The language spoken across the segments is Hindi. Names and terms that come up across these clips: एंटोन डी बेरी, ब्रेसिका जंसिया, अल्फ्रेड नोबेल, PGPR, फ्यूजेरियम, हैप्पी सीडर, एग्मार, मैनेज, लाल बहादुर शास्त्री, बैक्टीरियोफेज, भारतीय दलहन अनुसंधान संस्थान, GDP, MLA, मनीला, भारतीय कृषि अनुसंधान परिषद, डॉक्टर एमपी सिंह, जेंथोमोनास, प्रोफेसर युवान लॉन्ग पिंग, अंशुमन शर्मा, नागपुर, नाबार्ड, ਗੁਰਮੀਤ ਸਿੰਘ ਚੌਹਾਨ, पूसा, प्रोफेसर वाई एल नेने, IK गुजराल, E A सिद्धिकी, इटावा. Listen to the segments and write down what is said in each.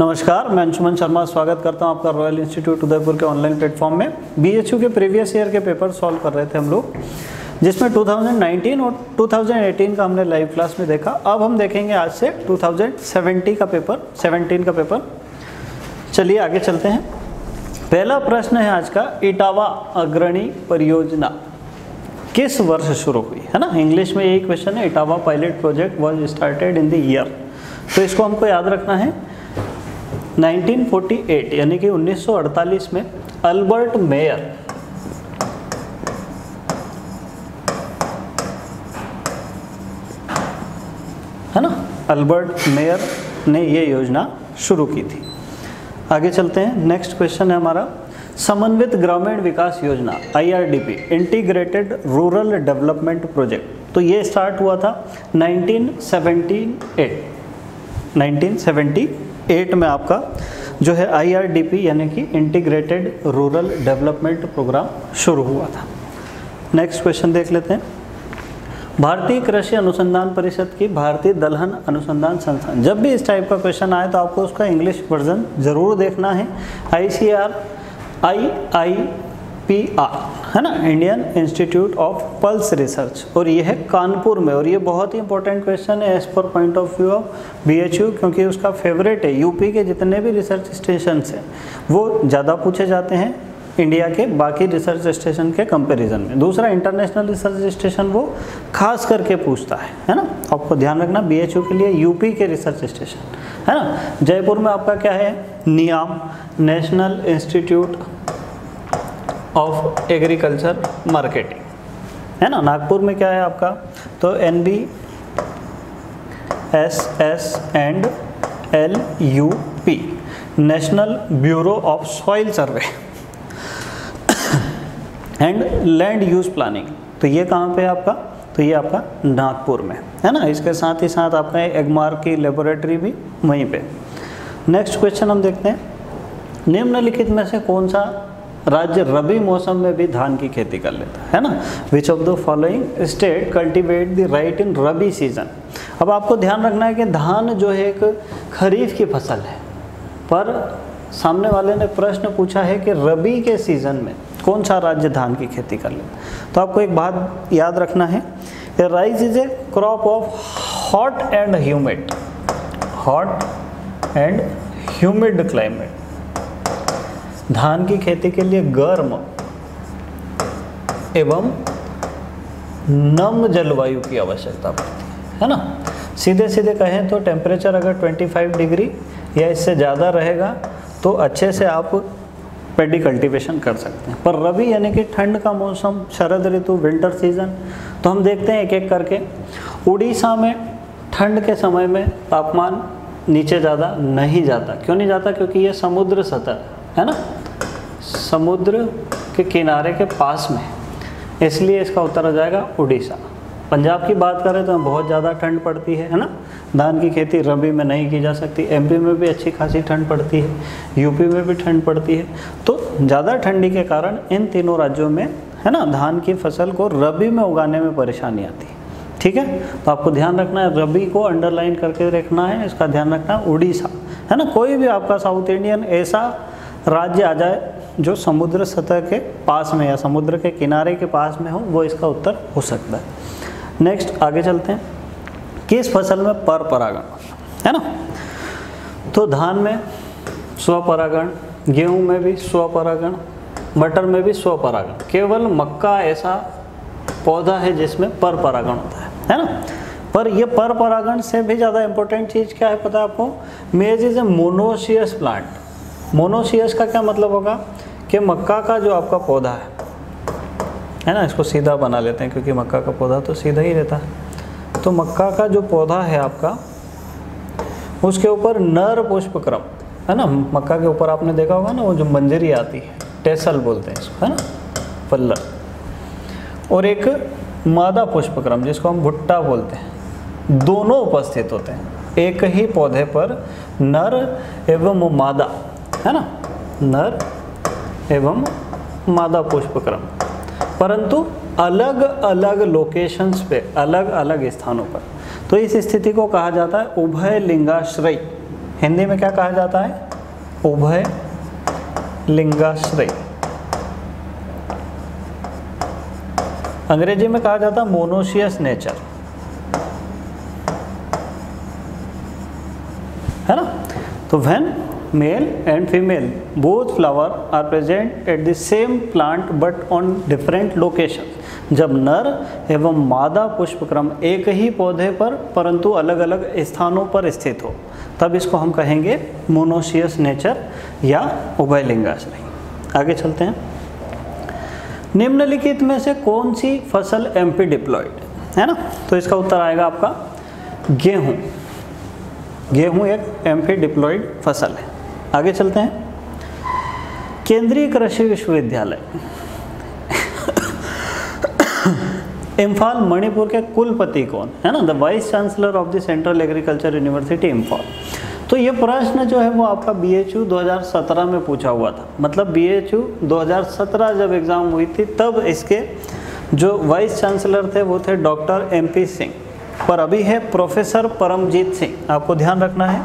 नमस्कार, मैं अंशुमन शर्मा स्वागत करता हूं आपका रॉयल इंस्टीट्यूट उदयपुर के ऑनलाइन प्लेटफॉर्म में। बीएचयू के प्रीवियस ईयर के पेपर सॉल्व कर रहे थे हम लोग, जिसमें 2019 और 2018 का हमने लाइव क्लास में देखा। अब हम देखेंगे आज से 2017 का पेपर। चलिए आगे चलते हैं। पहला प्रश्न है आज का, इटावा अग्रणी परियोजना किस वर्ष शुरू हुई है ना। इंग्लिश में यही क्वेश्चन है, इटावा pilot project was started in the year. तो इसको हमको याद रखना है 1948 यानी कि 1948 में अल्बर्ट मेयर है ना, अल्बर्ट मेयर ने ये योजना शुरू की थी। आगे चलते हैं। नेक्स्ट क्वेश्चन है हमारा, समन्वित ग्रामीण विकास योजना IRDP integrated rural development project. तो ये स्टार्ट हुआ था 1978 में आपका जो है आईआरडीपी यानी कि इंटीग्रेटेड रूरल डेवलपमेंट प्रोग्राम शुरू हुआ था। नेक्स्ट क्वेश्चन देख लेते हैं। भारतीय कृषि अनुसंधान परिषद की भारतीय दलहन अनुसंधान संस्थान। जब भी इस टाइप का क्वेश्चन आए तो आपको उसका इंग्लिश वर्जन ज़रूर देखना है। ICRI IPR है ना, Indian institute of pulse research, और ये है कानपुर में। और ये बहुत ही इंपॉर्टेंट क्वेश्चन है as per point of view of BHU, क्योंकि उसका फेवरेट है। यूपी के जितने भी रिसर्च स्टेशन हैं वो ज़्यादा पूछे जाते हैं इंडिया के बाकी रिसर्च स्टेशन के कंपैरिजन में। दूसरा, इंटरनेशनल रिसर्च स्टेशन वो खास करके पूछता है ना। आपको ध्यान रखना बीएचयू के लिए यूपी के रिसर्च स्टेशन है ना। जयपुर में आपका क्या है, नियाम national institute of agriculture marketing है ना। नागपुर में क्या है आपका, तो NBSSएंडLUP national bureau of soil survey and land use planning. तो ये कहाँ पे है आपका, तो ये आपका नागपुर में है ना। इसके साथ ही साथ आपका एग्मार की लेबोरेटरी भी वहीं पे। नेक्स्ट क्वेश्चन हम देखते हैं, निम्नलिखित में से कौन सा राज्य रबी मौसम में भी धान की खेती कर लेता है ना। Which of the following state cultivate the rice in rabi season. अब आपको ध्यान रखना है कि धान जो है एक खरीफ की फसल है, पर सामने वाले ने प्रश्न पूछा है कि रबी के सीजन में कौन सा राज्य धान की खेती कर लेता है। तो आपको एक बात याद रखना है, rice is a crop of hot and humid climate. धान की खेती के लिए गर्म एवं नम जलवायु की आवश्यकता पड़ती है ना। सीधे सीधे कहें तो टेम्परेचर अगर 25 डिग्री या इससे ज़्यादा रहेगा तो अच्छे से आप पेडी कल्टिवेशन कर सकते हैं। पर रबी यानी कि ठंड का मौसम, शरद ऋतु, विंटर सीजन, तो हम देखते हैं एक एक करके। उड़ीसा में ठंड के समय में तापमान नीचे ज़्यादा नहीं जाता। क्यों नहीं जाता, क्योंकि ये समुद्र सतह है ना, समुद्र के किनारे के पास में, इसलिए इसका उत्तर आ जाएगा उड़ीसा। पंजाब की बात करें तो बहुत ज़्यादा ठंड पड़ती है ना। धान की खेती रबी में नहीं की जा सकती। एमपी में भी अच्छी खासी ठंड पड़ती है, यूपी में भी ठंड पड़ती है। तो ज़्यादा ठंडी के कारण इन तीनों राज्यों में है ना धान की फसल को रबी में उगाने में परेशानी आती है। ठीक है, तो आपको ध्यान रखना है, रबी को अंडरलाइन करके रखना है, इसका ध्यान रखना। उड़ीसा है ना, कोई भी आपका साउथ इंडियन ऐसा राज्य आ जाए जो समुद्र सतह के पास में या समुद्र के किनारे के पास में हो, वो इसका उत्तर हो सकता है। नेक्स्ट आगे चलते हैं, किस फसल में परपरागण है ना, तो धान में स्वपरागण, गेहूं में भी स्वपरागण, मटर में भी स्वपरागण। केवल मक्का ऐसा पौधा है जिसमें परपरागण होता है ना। पर यह परपरागण से भी ज़्यादा इंपॉर्टेंट चीज़ क्या है पता है आपको, maize is a monoecious plant. Monoecious का क्या मतलब होगा कि मक्का का जो आपका पौधा है ना, इसको सीधा बना लेते हैं क्योंकि मक्का का पौधा तो सीधा ही रहता है। तो मक्का का जो पौधा है आपका, उसके ऊपर नर पुष्पक्रम है ना। मक्का के ऊपर आपने देखा होगा ना, वो जो मंजरी आती है, टेसल बोलते हैं इसको है ना, पल्लर, और एक मादा पुष्पक्रम जिसको हम भुट्टा बोलते हैं, दोनों उपस्थित होते हैं एक ही पौधे पर, नर एवं मादा है ना, नर एवं मादा पुष्पक्रम, परंतु अलग अलग लोकेशंस पे, अलग अलग स्थानों पर। तो इस स्थिति को कहा जाता है उभय लिंगाश्रय हिंदी में क्या कहा जाता है? उभय लिंगाश्रय। अंग्रेजी में कहा जाता है मोनोशियस नेचर, है ना। तो when male and female both flower are present at the same plant but on different location, जब नर एवं मादा पुष्पक्रम एक ही पौधे पर परंतु अलग अलग स्थानों पर स्थित हो, तब इसको हम कहेंगे मोनोशियस नेचर या उभयलिंगाश्रय। आगे चलते हैं। निम्नलिखित में से कौन सी फसल एम्फी डिप्लॉयड है ना, तो इसका उत्तर आएगा आपका गेहूँ। गेहूँ एक एम्फी डिप्लॉयड फसल है। आगे चलते हैं। केंद्रीय कृषि विश्वविद्यालय इंफाल मणिपुर के कुलपति कौन है ना, the vice chancellor of the central agriculture university Imphal. तो ये प्रश्न जो है वो आपका बीएचयू 2017 में पूछा हुआ था, मतलब बीएचयू 2017 जब एग्ज़ाम हुई थी तब इसके जो वाइस चांसलर थे वो थे डॉक्टर एमपी सिंह, पर अभी है प्रोफेसर परमजीत सिंह। आपको ध्यान रखना है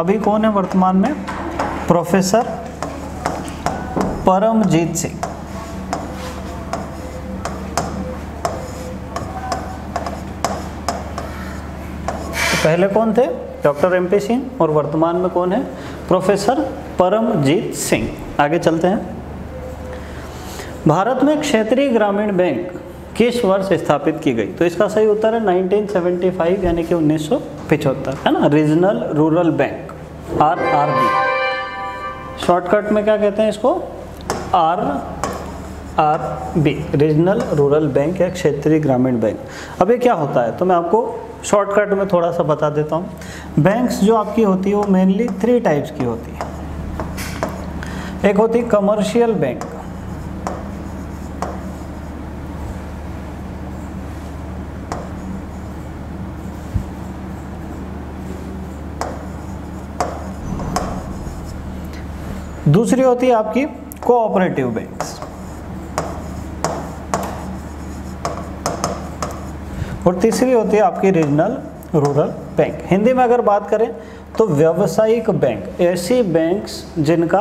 अभी कौन है वर्तमान में, प्रोफेसर परमजीत सिंह। तो पहले कौन थे? डॉक्टर एमपी सिंह। और वर्तमान में कौन है? प्रोफेसर परमजीत सिंह। आगे चलते हैं। भारत में क्षेत्रीय ग्रामीण बैंक किस वर्ष स्थापित की गई? तो इसका सही उत्तर है 1975 यानी कि 1975, है ना, regional rural bank RRB। Shortcut में क्या कहते हैं इसको? RRB, रीजनल रूरल बैंक या क्षेत्रीय ग्रामीण बैंक। अब ये क्या होता है तो मैं आपको शॉर्टकट में थोड़ा सा बता देता हूँ। बैंक्स जो आपकी होती है वो मेनली 3 टाइप्स की होती है। एक होती है कमर्शियल बैंक, दूसरी होती है आपकी कोऑपरेटिव बैंक्स, और तीसरी होती है आपकी रीजनल रूरल बैंक। हिंदी में अगर बात करें तो व्यावसायिक बैंक, ऐसी बैंक्स जिनका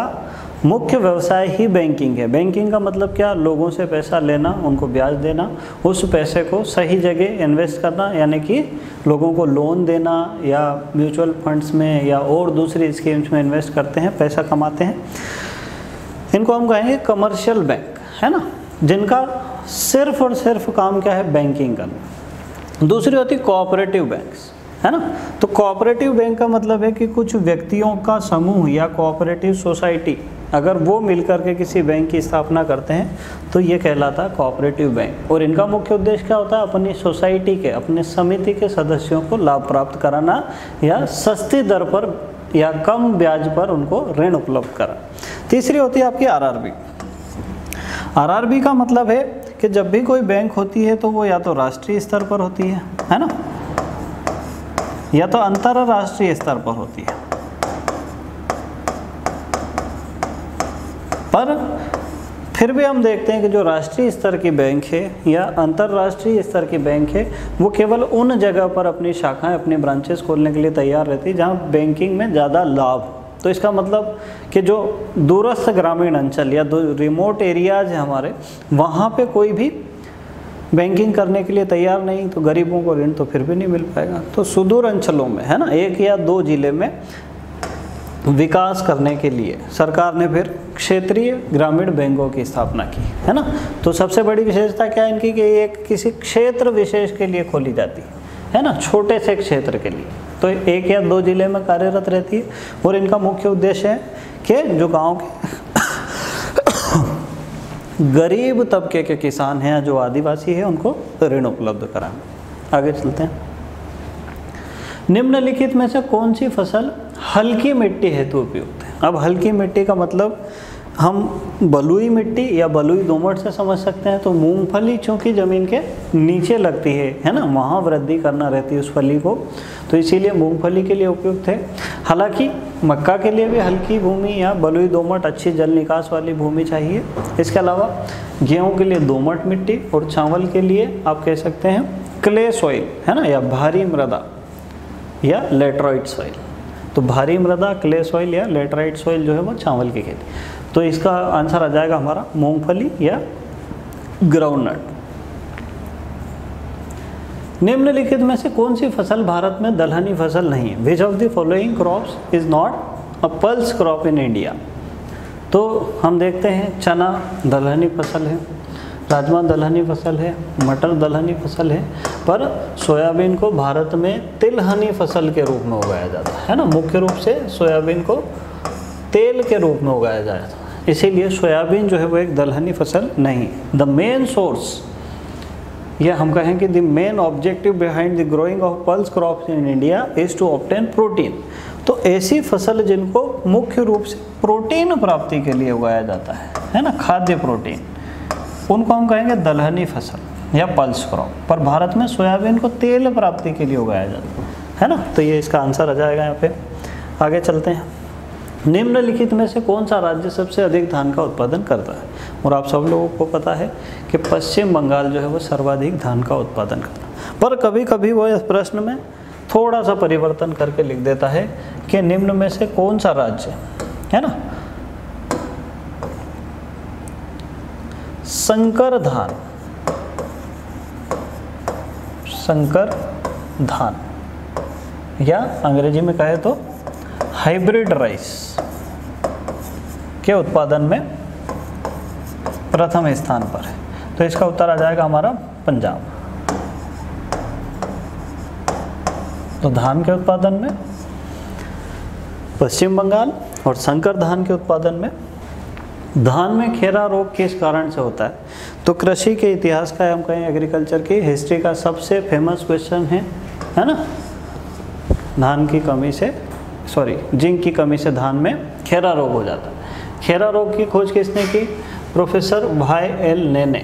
मुख्य व्यवसाय ही बैंकिंग है। बैंकिंग का मतलब क्या? लोगों से पैसा लेना, उनको ब्याज देना, उस पैसे को सही जगह इन्वेस्ट करना, यानी कि लोगों को लोन देना या म्यूचुअल फंड्स में या और दूसरी स्कीम्स में इन्वेस्ट करते हैं, पैसा कमाते हैं, इनको हम कहेंगे कमर्शियल बैंक, है ना, जिनका सिर्फ और सिर्फ काम क्या है? बैंकिंग करना। दूसरी होती है कोऑपरेटिव बैंक्स, है ना। तो कोऑपरेटिव बैंक का मतलब है कि कुछ व्यक्तियों का समूह या कोऑपरेटिव सोसाइटी, अगर वो मिलकर के किसी बैंक की स्थापना करते हैं तो ये कहलाता है कोऑपरेटिव बैंक। और इनका मुख्य उद्देश्य क्या होता है? अपनी सोसाइटी के, अपने समिति के सदस्यों को लाभ प्राप्त कराना या सस्ती दर पर या कम ब्याज पर उनको ऋण उपलब्ध कराना। तीसरी होती है आपकी आरआरबी। आरआरबी का मतलब है कि जब भी कोई बैंक होती है तो वो या तो राष्ट्रीय स्तर पर होती है, है ना, या तो अंतरराष्ट्रीय स्तर पर होती है, पर फिर भी हम देखते हैं कि जो राष्ट्रीय स्तर की बैंक है या अंतर्राष्ट्रीय स्तर की बैंक है वो केवल उन जगह पर अपनी शाखाएं, अपने ब्रांचेस खोलने के लिए तैयार रहती है जहां बैंकिंग में ज़्यादा लाभ हो। तो इसका मतलब कि जो दूरस्थ ग्रामीण अंचल या रिमोट एरियाज हैं हमारे, वहां पे कोई भी बैंकिंग करने के लिए तैयार नहीं, तो गरीबों को ऋण तो फिर भी नहीं मिल पाएगा। तो सुदूर अंचलों में, है ना, 1 या 2 जिले में विकास करने के लिए सरकार ने फिर क्षेत्रीय ग्रामीण बैंकों की स्थापना की, है ना। तो सबसे बड़ी विशेषता क्या है इनकी कि ये किसी क्षेत्र विशेष के लिए खोली जाती है ना, छोटे से क्षेत्र के लिए। तो 1 या 2 जिले में कार्यरत रहती है और इनका मुख्य उद्देश्य है कि जो गांव के गरीब तबके के किसान हैं, जो आदिवासी हैं, उनको ऋण उपलब्ध कराना। आगे चलते हैं। निम्नलिखित में से कौन सी फसल हल्की मिट्टी हेतु उपयुक्त है? अब हल्की मिट्टी का मतलब हम बलुई मिट्टी या बलुई दोमट से समझ सकते हैं। तो मूंगफली चूँकि ज़मीन के नीचे लगती है ना, वहाँ वृद्धि करना रहती है उस फली को, तो इसीलिए मूंगफली के लिए उपयुक्त है। हालांकि मक्का के लिए भी हल्की भूमि या बलुई दोमट, अच्छी जल निकास वाली भूमि चाहिए। इसके अलावा गेहूँ के लिए दोमट मिट्टी और चावल के लिए आप कह सकते हैं क्ले सॉइल, है ना, या भारी मृदा या लेटराइट सॉइल। तो भारी मृदा, क्ले सॉइल या लेटराइट सॉइल जो है वो चावल की खेती। तो इसका आंसर आ जाएगा हमारा मूंगफली या ग्राउंडनट। निम्नलिखित में से कौन सी फसल भारत में दलहनी फसल नहीं है? Which of the following crops is not a pulse crop in India? तो हम देखते हैं चना दलहनी फसल है, राजमा दलहनी फसल है, मटर दलहनी फसल है, पर सोयाबीन को भारत में तिलहनी फसल के रूप में उगाया जाता है ना, मुख्य रूप से सोयाबीन को तेल के रूप में उगाया जाता है, इसीलिए सोयाबीन जो है वो एक दलहनी फसल नहीं। द मेन सोर्स या हम कहें कि the main objective behind the growing of pulse crops in India is to obtain protein. तो ऐसी फसल जिनको मुख्य रूप से प्रोटीन प्राप्ति के लिए उगाया जाता है ना, खाद्य प्रोटीन, उनको हम कहेंगे दलहनी फसल या पल्स क्रॉप। पर भारत में सोयाबीन को तेल प्राप्ति के लिए उगाया जाता है ना, तो ये इसका आंसर आ जाएगा। यहाँ पे आगे चलते हैं। निम्नलिखित में से कौन सा राज्य सबसे अधिक धान का उत्पादन करता है? और आप सब लोगों को पता है कि पश्चिम बंगाल जो है वो सर्वाधिक धान का उत्पादन करता है, पर कभी कभी वो इस प्रश्न में थोड़ा सा परिवर्तन करके लिख देता है कि निम्न में से कौन सा राज्य है ना संकर धान या अंग्रेजी में कहे तो हाइब्रिड राइस के उत्पादन में प्रथम स्थान पर है। तो इसका उत्तर आ जाएगा हमारा पंजाब। तो धान के उत्पादन में पश्चिम बंगाल और संकर धान के उत्पादन में। धान में खीरा रोग किस कारण से होता है? तो कृषि के इतिहास का, हम कहें एग्रीकल्चर की हिस्ट्री का सबसे फेमस क्वेश्चन है ना, जिंक की कमी से धान में खीरा रोग हो जाता है। खीरा रोग की खोज किसने की? प्रोफेसर वाई एल नेने।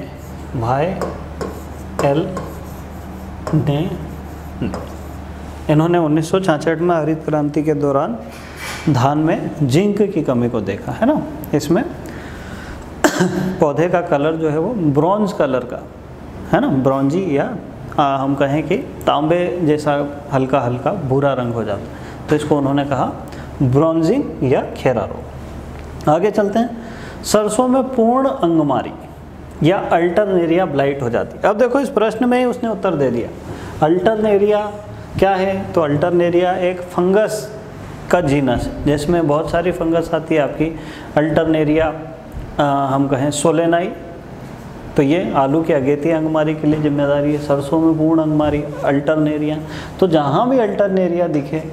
इन्होंने 1966 में हरित क्रांति के दौरान धान में जिंक की कमी को देखा है ना। इसमें पौधे का कलर जो है वो ब्रॉन्ज कलर का है ना, ब्रॉन्जी या हम कहें कि तांबे जैसा हल्का हल्का भूरा रंग हो जाता है, तो इसको उन्होंने कहा ब्रॉन्जिंग या खीरा रोग। आगे चलते हैं। सरसों में पूर्ण अंगमारी या अल्टरनेरिया ब्लाइट हो जाती है। अब देखो इस प्रश्न में ही उसने उत्तर दे दिया। अल्टरनेरिया क्या है? तो अल्टरनेरिया एक फंगस का जीनस जिसमें बहुत सारी फंगस आती है आपकी अल्टरनेरिया, हम कहें सोलेनाई। तो ये आलू की अगेती अंगमारी के लिए जिम्मेदारी है। सरसों में पूर्ण अंगमारी, अल्टरनेरिया, तो जहाँ भी अल्टरनेरिया दिखे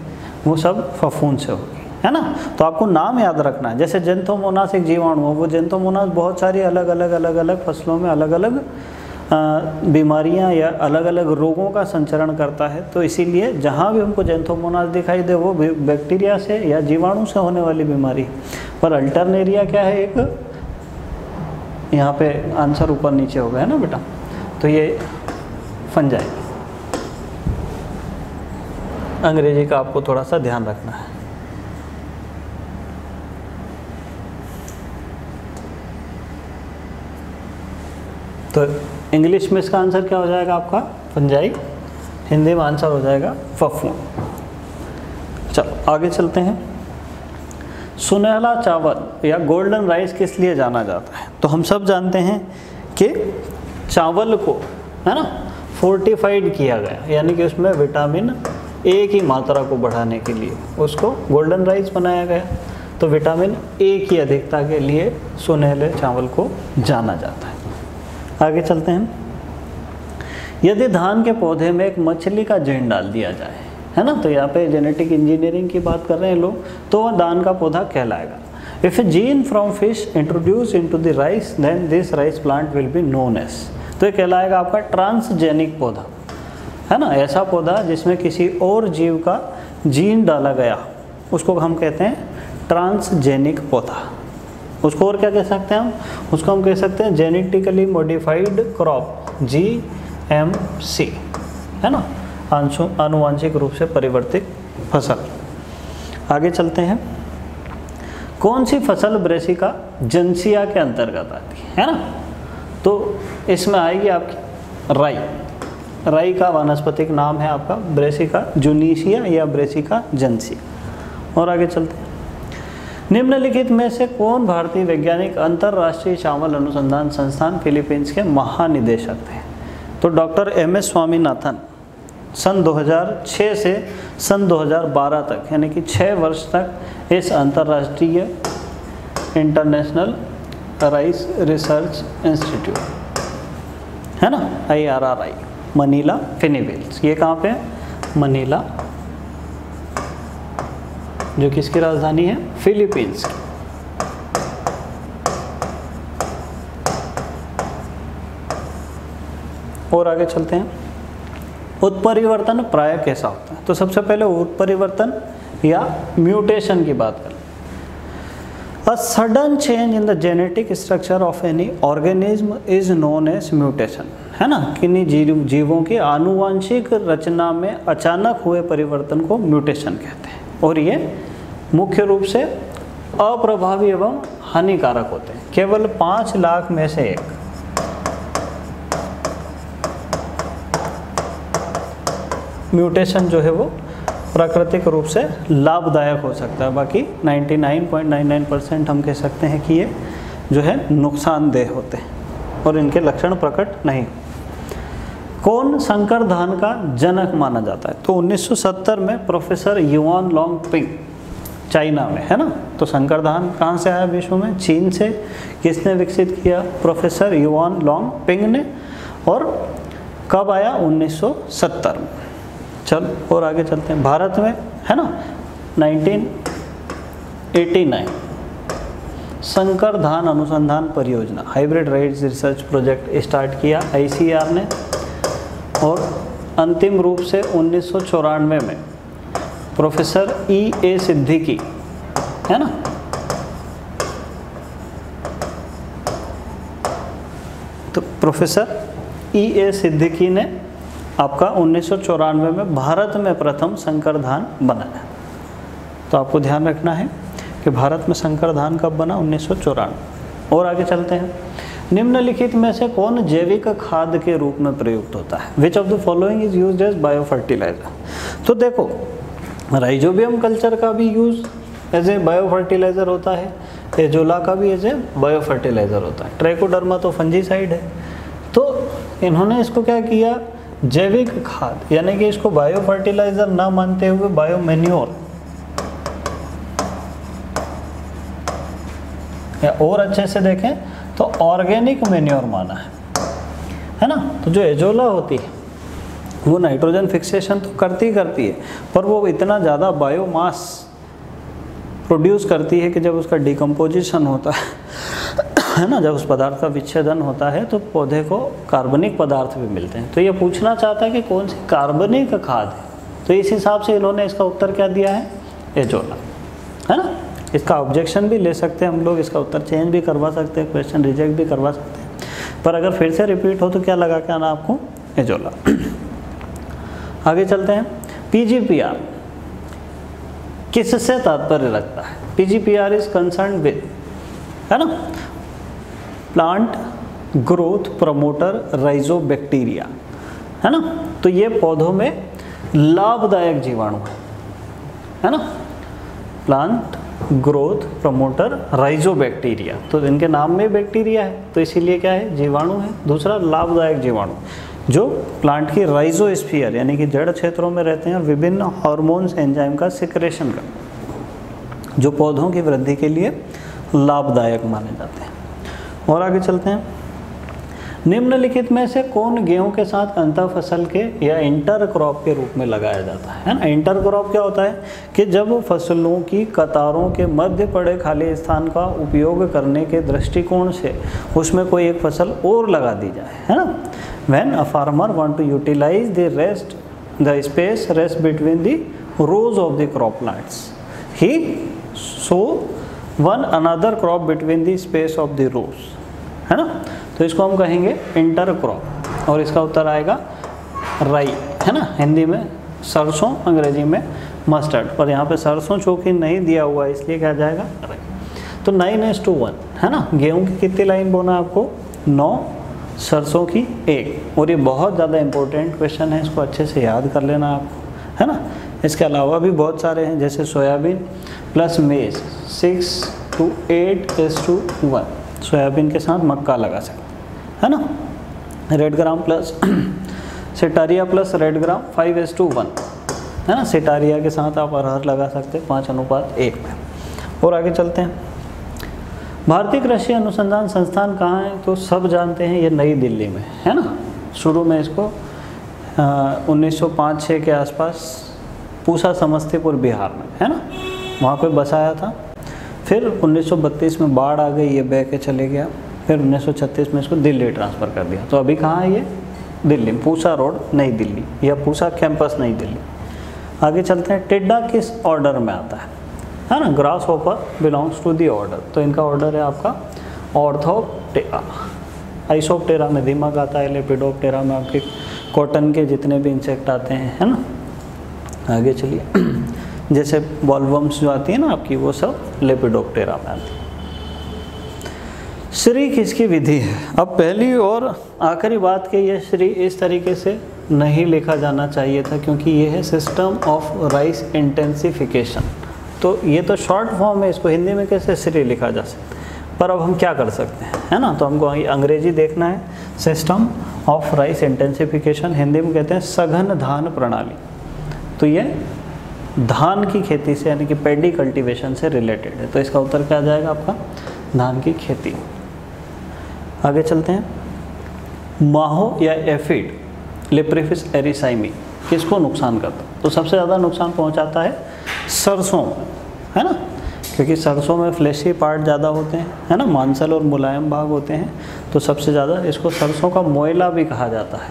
वो सब फफूंद से होगी है ना। तो आपको नाम याद रखना है, जैसे जेंथोमोनास एक जीवाणु हो, वो जेंथोमोनास बहुत सारी अलग अलग फसलों में अलग अलग बीमारियां या अलग अलग रोगों का संचरण करता है। तो इसीलिए जहाँ भी हमको जेंथोमोनास दिखाई दे वो बैक्टीरिया से या जीवाणु से होने वाली बीमारी। पर अल्टरनेरिया क्या है? एक यहाँ पे आंसर ऊपर नीचे हो गया है ना बेटा, तो ये फंजाई। अंग्रेजी का आपको थोड़ा सा ध्यान रखना है। तो इंग्लिश में इसका आंसर क्या हो जाएगा आपका? फंजाई। हिंदी में आंसर हो जाएगा फफूंद। चलो आगे चलते हैं। सुनहला चावल या गोल्डन राइस किस लिए जाना जाता है? तो हम सब जानते हैं कि चावल को है ना फोर्टिफाइड किया गया, यानी कि उसमें विटामिन ए की मात्रा को बढ़ाने के लिए उसको गोल्डन राइस बनाया गया। तो विटामिन ए की अधिकता के लिए सुनहले चावल को जाना जाता है। आगे चलते हैं। यदि धान के पौधे में एक मछली का जीन डाल दिया जाए है ना, तो यहाँ पे जेनेटिक इंजीनियरिंग की बात कर रहे हैं लोग, तो वह धान का पौधा कहलाएगा। If a gene from fish introduce into the rice then this rice plant will be known as, तो ये कहलाएगा आपका ट्रांसजेनिक पौधा है ना। ऐसा पौधा जिसमें किसी और जीव का जीन डाला गया उसको हम कहते हैं ट्रांसजेनिक पौधा। उसको और क्या कह सकते हैं हम? उसको हम कह सकते हैं जेनेटिकली मॉडिफाइड क्रॉप, GMC है ना, आनुवांशिक रूप से परिवर्तित फसल। आगे चलते हैं। कौन सी फसल ब्रेसिका जंसिया के अंतर्गत आती है ना? तो इसमें आएगी आपकी राई। राई का वानस्पतिक नाम है आपका ब्रेसिका जुनिशिया या ब्रेसिका जंसिया। और आगे चलते हैं। निम्नलिखित में से कौन भारतीय वैज्ञानिक अंतर्राष्ट्रीय चावल अनुसंधान संस्थान फिलीपींस के महानिदेशक थे? तो डॉक्टर एम एस स्वामीनाथन सन 2006 से सन 2012 तक यानी कि 6 वर्ष तक इस अंतर्राष्ट्रीय इंटरनेशनल राइस रिसर्च इंस्टीट्यूट है ना IRRI मनीला फिनीवेल्स, ये कहाँ पे है? मनीला, जो किसकी राजधानी है? फिलीपींस की। और आगे चलते हैं, उत्परिवर्तन प्राय कैसा होता है? तो सबसे पहले उत्परिवर्तन या म्यूटेशन की बात करें। A sudden change in the genetic structure of any organism is known as mutation, है ना, किन्हीं जीवों की आनुवंशिक रचना में अचानक हुए परिवर्तन को म्यूटेशन कहते हैं, और ये मुख्य रूप से अप्रभावी एवं हानिकारक होते हैं। केवल 5 लाख में से 1 म्यूटेशन जो है वो प्राकृतिक रूप से लाभदायक हो सकता है, बाकी 99.99% हम कह सकते हैं कि ये जो है नुकसानदेह होते हैं और इनके लक्षण प्रकट नहीं। कौन संकर धान का जनक माना जाता है? तो 1970 में प्रोफेसर युवान लॉन्ग पिंग, चाइना में, है ना। तो संकर धान कहाँ से आया विश्व में? चीन से। किसने विकसित किया? प्रोफेसर युवान लॉन्ग पिंग ने। और कब आया? 1970 में। चल और आगे चलते हैं, भारत में, है ना, 1989 संकर धान अनुसंधान परियोजना hybrid rice research project start किया ICAR ने, और अंतिम रूप से 1994 में प्रोफेसर E A सिद्धिकी, है ना, तो प्रोफेसर E A सिद्धिकी ने आपका 1994 में भारत में प्रथम संकर धान बनाया। तो आपको ध्यान रखना है कि भारत में संकर धान कब बना? 1994। और आगे चलते हैं, निम्नलिखित में से कौन जैविक खाद के रूप में प्रयुक्त होता है? Which of the following is used as biofertilizer? तो देखो, राइजोबियम कल्चर का भी यूज एज ए बायोफर्टिलाइजर होता है, एजोला का भी एज ए बायोफर्टिलाइजर होता है, ट्राइकोडर्मा तो फंजीसाइड है। तो इन्होंने इसको क्या किया? जैविक खाद, यानी कि इसको बायो फर्टिलाइजर ना मानते हुए बायो मैन्योर, या और अच्छे से देखें तो ऑर्गेनिक मैन्योर माना है ना। तो जो एजोला होती है वो नाइट्रोजन फिक्सेशन तो करती है, पर वो इतना ज़्यादा बायोमास प्रोड्यूस करती है कि जब उसका डिकम्पोजिशन होता है ना, जब उस पदार्थ का विच्छेदन होता है तो पौधे को कार्बनिक पदार्थ भी मिलते हैं। तो ये पूछना चाहता है कि कौन सी कार्बनिक खाद है, तो इस हिसाब से इन्होंने इसका उत्तर क्या दिया है? एजोला, है ना। इसका ऑब्जेक्शन भी ले सकते हैं हम लोग, इसका उत्तर चेंज भी करवा सकते हैं, क्वेश्चन रिजेक्ट भी करवा सकते हैं, पर अगर फिर से रिपीट हो तो क्या लगा के आना आपको? एजोला। आगे चलते हैं, PGPR किससे तात्पर्य रखता है? PGPR इज कंसर्न विद, है ना, प्लांट ग्रोथ प्रमोटर राइजोबैक्टीरिया, है ना। तो ये पौधों में लाभदायक जीवाणु है ना, प्लांट ग्रोथ प्रमोटर राइजोबैक्टीरिया, तो इनके नाम में बैक्टीरिया है, तो इसीलिए क्या है? जीवाणु है। दूसरा, लाभदायक जीवाणु जो प्लांट की राइजोस्फीयर यानी कि जड़ क्षेत्रों में रहते हैं और विभिन्न हार्मोन्स एंजाइम का सिक्रेशन कर, जो पौधों की वृद्धि के लिए लाभदायक माने जाते हैं। और आगे चलते हैं, निम्नलिखित में से कौन गेहूं के साथ अंतर फसल के या इंटर क्रॉप के रूप में लगाया जाता है ना? इंटर क्रॉप क्या होता है? कि जब फसलों की कतारों के मध्य पड़े खाली स्थान का उपयोग करने के दृष्टिकोण से उसमें कोई एक फसल और लगा दी जाए, है ना। When a farmer want to utilize the rest the space rest between the rows of the crop plants he sow one another crop between the space of the rows, है ना। तो इसको हम कहेंगे इंटर क्रॉप, और इसका उत्तर आएगा राई, है ना। हिंदी में सरसों, अंग्रेजी में मस्टर्ड, पर यहाँ पे सरसों चूंकि नहीं दिया हुआ है इसलिए क्या जाएगा? राई। तो 9:1 है ना। गेहूं की कितनी लाइन बोना है आपको? 9, सरसों की 1। और ये बहुत ज़्यादा इंपॉर्टेंट क्वेश्चन है, इसको अच्छे से याद कर लेना आपको, है ना। इसके अलावा भी बहुत सारे हैं जैसे सोयाबीन प्लस मेज 6:8:1 सोयाबीन के साथ मक्का लगा सकते है ना। Red gram plus setaria plus red gram 5:1 है ना। सेटारिया के साथ आप अरहर लगा सकते 5:1 में। और आगे चलते हैं। भारतीय कृषि अनुसंधान संस्थान कहाँ है तो सब जानते हैं ये नई दिल्ली में है ना। शुरू में इसको 1905-06 के आसपास पूसा समस्तीपुर बिहार में है ना वहाँ पे बसाया था। फिर 1932 में बाढ़ आ गई ये बह के चले गया। फिर 1936 में इसको दिल्ली ट्रांसफ़र कर दिया। तो अभी कहाँ है ये दिल्ली, पूसा रोड नई दिल्ली या पूसा कैंपस नई दिल्ली। आगे चलते हैं। टिड्डा किस ऑर्डर में आता है ना। Grass hopper belongs to the order, तो इनका ऑर्डर है आपका ऑर्थोप्टेरा। आइसोप्टेरा में दीमक आता है, लेपिडोप्टेरा में आपके कॉटन के जितने भी इंसेक्ट आते हैं है ना। आगे चलिए जैसे बॉलवर्म्स जो आती है ना आपकी वो सब लेपिडोप्टेरा में आती है। श्री किसकी विधि है। अब पहली और आखिरी बात के ये श्री इस तरीके से नहीं लिखा जाना चाहिए था क्योंकि ये है सिस्टम ऑफ राइस इंटेंसिफिकेशन। तो ये तो शॉर्ट फॉर्म है, इसको हिंदी में कैसे श्री लिखा जा सकता है। पर अब हम क्या कर सकते हैं है ना, तो हमको अंग्रेजी देखना है। System of rice intensification Hindi में कहते हैं सघन धान प्रणाली। तो ये धान की खेती से यानी कि पैडी कल्टीवेशन से रिलेटेड है। तो इसका उत्तर क्या जाएगा आपका धान की खेती। आगे चलते हैं। माहो या एफिड लेप्रीफिस एरिसाइमी किसको नुकसान करता है तो सबसे ज़्यादा नुकसान पहुंचाता है सरसों में है ना, क्योंकि सरसों में फ्लैशी पार्ट ज़्यादा होते हैं है ना, मांसल और मुलायम भाग होते हैं। तो सबसे ज़्यादा इसको सरसों का मोयला भी कहा जाता है।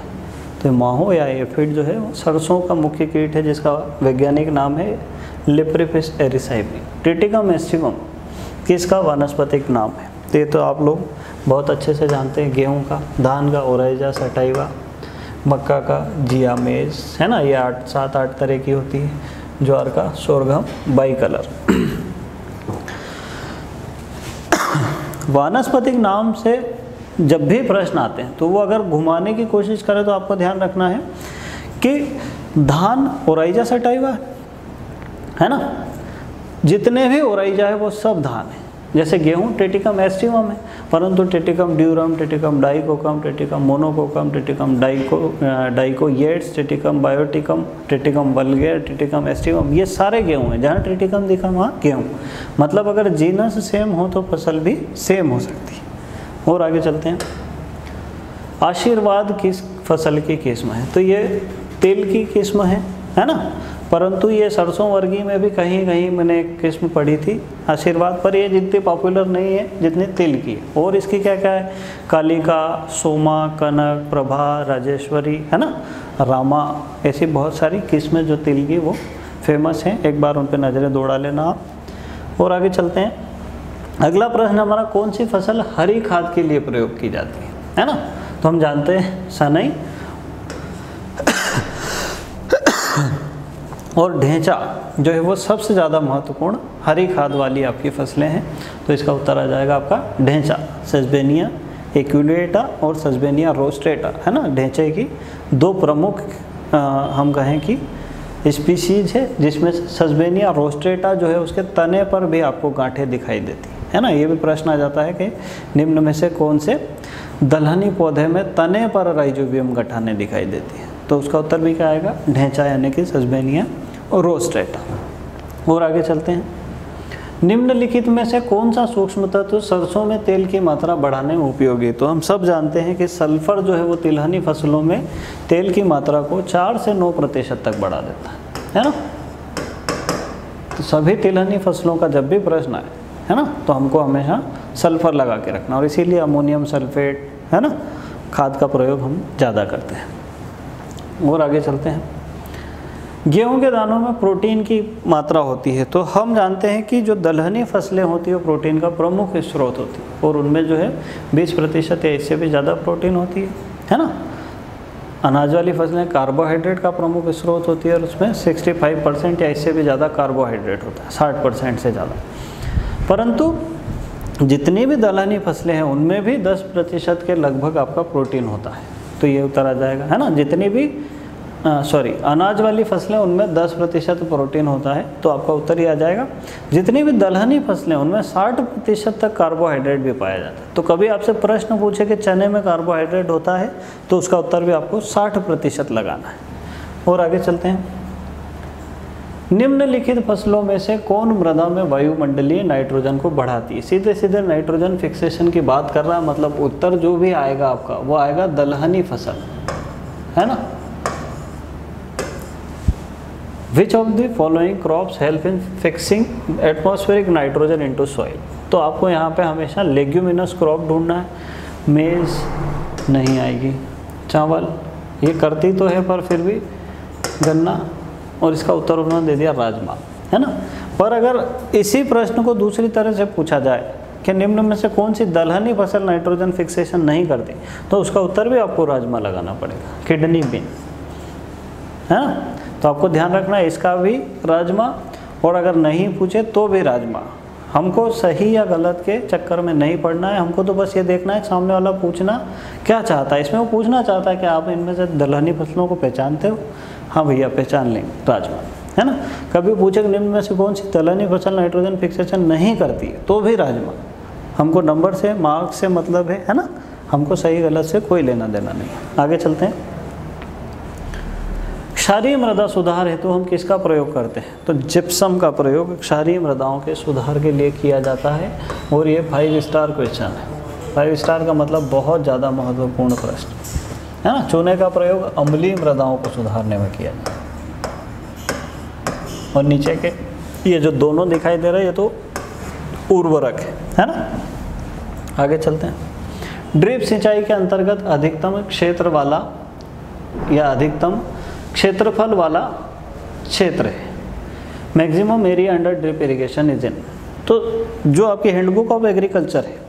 तो माहो या एफिड जो है सरसों का मुख्य कीट है जिसका वैज्ञानिक नाम है लेप्रीफिस एरिसाइमी। ट्रिटिका मैसिवम किसका वानस्पतिक नाम है तो ये तो आप लोग बहुत अच्छे से जानते हैं। गेहूँ का, धान का ओराइजा सटाइवा, मक्का का जियामेज है ना, ये 7-8 तरह की होती है। ज्वार का सोरगम बाई कलर। वानस्पतिक नाम से जब भी प्रश्न आते हैं तो वो अगर घुमाने की कोशिश करें तो आपको ध्यान रखना है कि धान ओराइजा सटाइवा है ना, जितने भी ओराइजा है वो सब धान है। जैसे गेहूं टेटिकम एस्टिवम है, परंतु टेटिकम ड्यूरम, टेटिकम डाइकोकम, टेटिकम मोनोकोकम, टेटिकम डाइकोयेट्स, टेटिकम बायोटिकम, टेटिकम वल्गेर, टेटिकम एस्टिवम, ये सारे गेहूं हैं। जहाँ टेटिकम दिखा वहाँ गेहूं, मतलब अगर जीनस सेम हो तो फसल भी सेम हो सकती है। और आगे चलते हैं। आशीर्वाद किस फसल की किस्म है तो ये तिल की किस्म है ना, परंतु ये सरसों वर्गी में भी कहीं कहीं मैंने एक किस्म पढ़ी थी आशीर्वाद, पर ये जितनी पॉपुलर नहीं है जितनी तिल की है। और इसकी क्या क्या है, कालिका, सोमा, कनक, प्रभा, राजेश्वरी है ना, रामा, ऐसी बहुत सारी किस्में जो तिल की वो फेमस हैं। एक बार उन पर नज़रें दौड़ा लेना आप। और आगे चलते हैं। अगला प्रश्न हमारा, कौन सी फसल हरी खाद के लिए प्रयोग की जाती है ना, तो हम जानते हैं सनई और ढेंचा जो है वो सबसे ज़्यादा महत्वपूर्ण हरी खाद वाली आपकी फसलें हैं। तो इसका उत्तर आ जाएगा आपका ढेंचा, सजबेनिया एक्यूलेटा और सजबेनिया रोस्टेटा है ना। ढेंचे की दो प्रमुख हम कहें कि स्पीशीज है, जिसमें सजबेनिया रोस्टेटा जो है उसके तने पर भी आपको गांठें दिखाई देती है ना। ये भी प्रश्न आ जाता है कि निम्न में से कौन से दलहनी पौधे में तने पर राइजोबियम गठाने दिखाई देती है तो उसका उत्तर भी क्या आएगा ढेंचा यानी कि सजबेनिया और रोस्ट्रेटा। और आगे चलते हैं। निम्नलिखित में से कौन सा सूक्ष्म तत्व सरसों में तेल की मात्रा बढ़ाने में उपयोगी, तो हम सब जानते हैं कि सल्फर जो है वो तिलहनी फसलों में तेल की मात्रा को 4 से 9% तक बढ़ा देता है ना। तो सभी तिलहनी फसलों का जब भी प्रश्न आए है ना तो हमको हमेशा सल्फर लगा के रखना, और इसीलिए अमोनियम सल्फेट है ना खाद का प्रयोग हम ज़्यादा करते हैं। और आगे चलते हैं। गेहूं के दानों में प्रोटीन की मात्रा होती है तो हम जानते हैं कि जो दलहनी फसलें होती है वो प्रोटीन का प्रमुख स्रोत होती है और उनमें जो है 20% या इससे भी ज़्यादा प्रोटीन होती है ना। अनाज वाली फसलें कार्बोहाइड्रेट का प्रमुख स्रोत होती है और उसमें 65% या इससे भी ज़्यादा कार्बोहाइड्रेट होता है, 60% से ज़्यादा। परंतु जितनी भी दलहनी फसलें हैं उनमें भी 10% के लगभग आपका प्रोटीन होता है तो ये उतर आ जाएगा है ना। जितनी भी सॉरी अनाज वाली फसलें उनमें 10% प्रोटीन होता है, तो आपका उत्तर ही आ जाएगा। जितनी भी दलहनी फसलें उनमें 60% तक कार्बोहाइड्रेट भी पाया जाता है। तो कभी आपसे प्रश्न पूछे कि चने में कार्बोहाइड्रेट होता है तो उसका उत्तर भी आपको 60% लगाना है। और आगे चलते हैं। निम्नलिखित फसलों में से कौन मृदा में वायुमंडलीय नाइट्रोजन को बढ़ाती है? सीधे सीधे नाइट्रोजन फिक्सेशन की बात कर रहा है, मतलब उत्तर जो भी आएगा आपका वो आएगा दलहनी फसल, है ना। Which of the following crops help in fixing atmospheric nitrogen into soil? तो आपको यहाँ पे हमेशा लेग्यूमिनस क्रॉप ढूंढना है। मेज नहीं आएगी, चावल ये करती तो है पर फिर भी, गन्ना, और इसका उत्तर उन्होंने दे दिया राजमा, है ना। पर अगर इसी प्रश्न को दूसरी तरह से पूछा जाए कि निम्न में से कौन सी दलहनी फसल नाइट्रोजन फिक्सेशन नहीं करती, तो उसका उत्तर भी आपको राजमा लगाना पड़ेगा, किडनी बीन, है ना। तो आपको ध्यान रखना है इसका भी राजमा, और अगर नहीं पूछे तो भी राजमा। हमको सही या गलत के चक्कर में नहीं पड़ना है, हमको तो बस ये देखना है सामने वाला पूछना क्या चाहता है। इसमें वो पूछना चाहता है कि आप इनमें से दलहनी फसलों को पहचानते हो? हाँ भैया पहचान लेंगे, राजमा, है ना। कभी पूछे निम्न में से कौन सी दलहनी फसल नाइट्रोजन फिक्सेशन नहीं करती है, तो भी राजमा। हमको नंबर से, मार्क से मतलब है ना, हमको सही गलत से कोई लेना देना नहीं है। आगे चलते हैं। क्षारीय मृदा सुधार हेतु हम किसका प्रयोग करते हैं? तो जिप्सम का प्रयोग क्षारीय मृदाओं के सुधार के लिए किया जाता है, और ये 5 स्टार क्वेश्चन है। 5 स्टार का मतलब बहुत ज़्यादा महत्वपूर्ण प्रश्न है ना। चूने का प्रयोग अम्लीय मृदाओं को सुधारने में किया जाता है। और नीचे के ये जो दोनों दिखाई दे रहे हैं ये तो उर्वरक है ना। आगे चलते हैं। ड्रिप सिंचाई के अंतर्गत अधिकतम क्षेत्र वाला या अधिकतम क्षेत्रफल वाला क्षेत्र है, maximum area under drip irrigation is in. तो जो आपकी हैंडबुक ऑफ एग्रीकल्चर है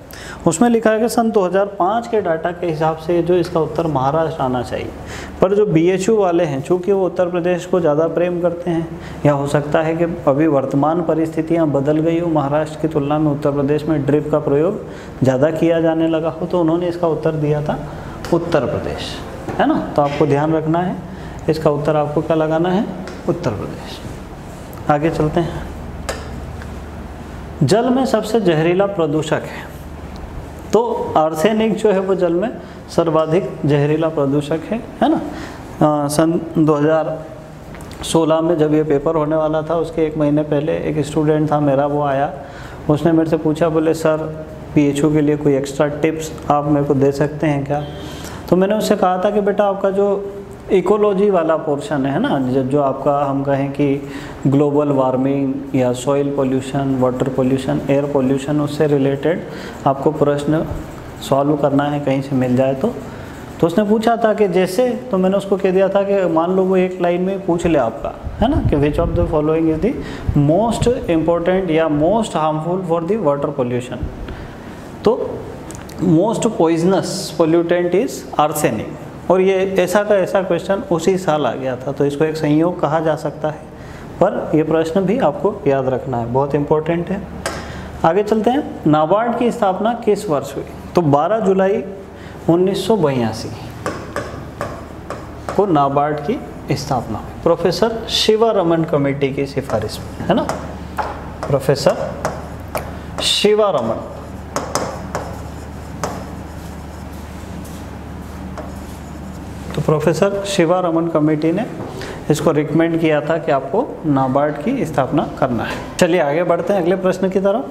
उसमें लिखा है कि सन 2005 के डाटा के हिसाब से जो इसका उत्तर महाराष्ट्र आना चाहिए, पर जो बीएचयू वाले हैं चूँकि वो उत्तर प्रदेश को ज़्यादा प्रेम करते हैं, या हो सकता है कि अभी वर्तमान परिस्थितियां बदल गई हो, महाराष्ट्र की तुलना में उत्तर प्रदेश में ड्रिप का प्रयोग ज़्यादा किया जाने लगा हो, तो उन्होंने इसका उत्तर दिया था उत्तर प्रदेश, है ना। तो आपको ध्यान रखना है इसका उत्तर आपको क्या लगाना है, उत्तर प्रदेश। आगे चलते हैं। जल में सबसे जहरीला प्रदूषक है, तो आर्सेनिक जो है वो जल में सर्वाधिक जहरीला प्रदूषक है ना। सन 2016 में जब ये पेपर होने वाला था उसके 1 महीने पहले एक स्टूडेंट था मेरा, वो आया, उसने मेरे से पूछा, बोले सर बीएचयू के लिए कोई एक्स्ट्रा टिप्स आप मेरे को दे सकते हैं क्या? तो मैंने उससे कहा था कि बेटा आपका जो इकोलॉजी वाला पोर्शन है ना, जो आपका हम कहें कि ग्लोबल वार्मिंग या soil pollution, water pollution, air pollution, उससे रिलेटेड आपको प्रश्न सॉल्व करना है, कहीं से मिल जाए तो उसने पूछा था कि जैसे, तो मैंने उसको कह दिया था कि मान लो वो एक लाइन में पूछ ले आपका, है ना, कि which of the following is the most important या most harmful for the water pollution. तो most poisonous pollutant is arsenic, और ये ऐसा का ऐसा क्वेश्चन उसी साल आ गया था, तो इसको एक संयोग कहा जा सकता है, पर ये प्रश्न भी आपको याद रखना है, बहुत इंपॉर्टेंट है। आगे चलते हैं। नाबार्ड की स्थापना किस वर्ष हुई? तो 12 जुलाई 1982 को नाबार्ड की स्थापना हुई, प्रोफेसर शिवारमन कमेटी की सिफारिश में, है ना। Professor Sivaraman, professor Sivaraman committee ने इसको रिकमेंड किया था कि आपको नाबार्ड की स्थापना करना है। चलिए आगे बढ़ते हैं अगले प्रश्न की तरफ।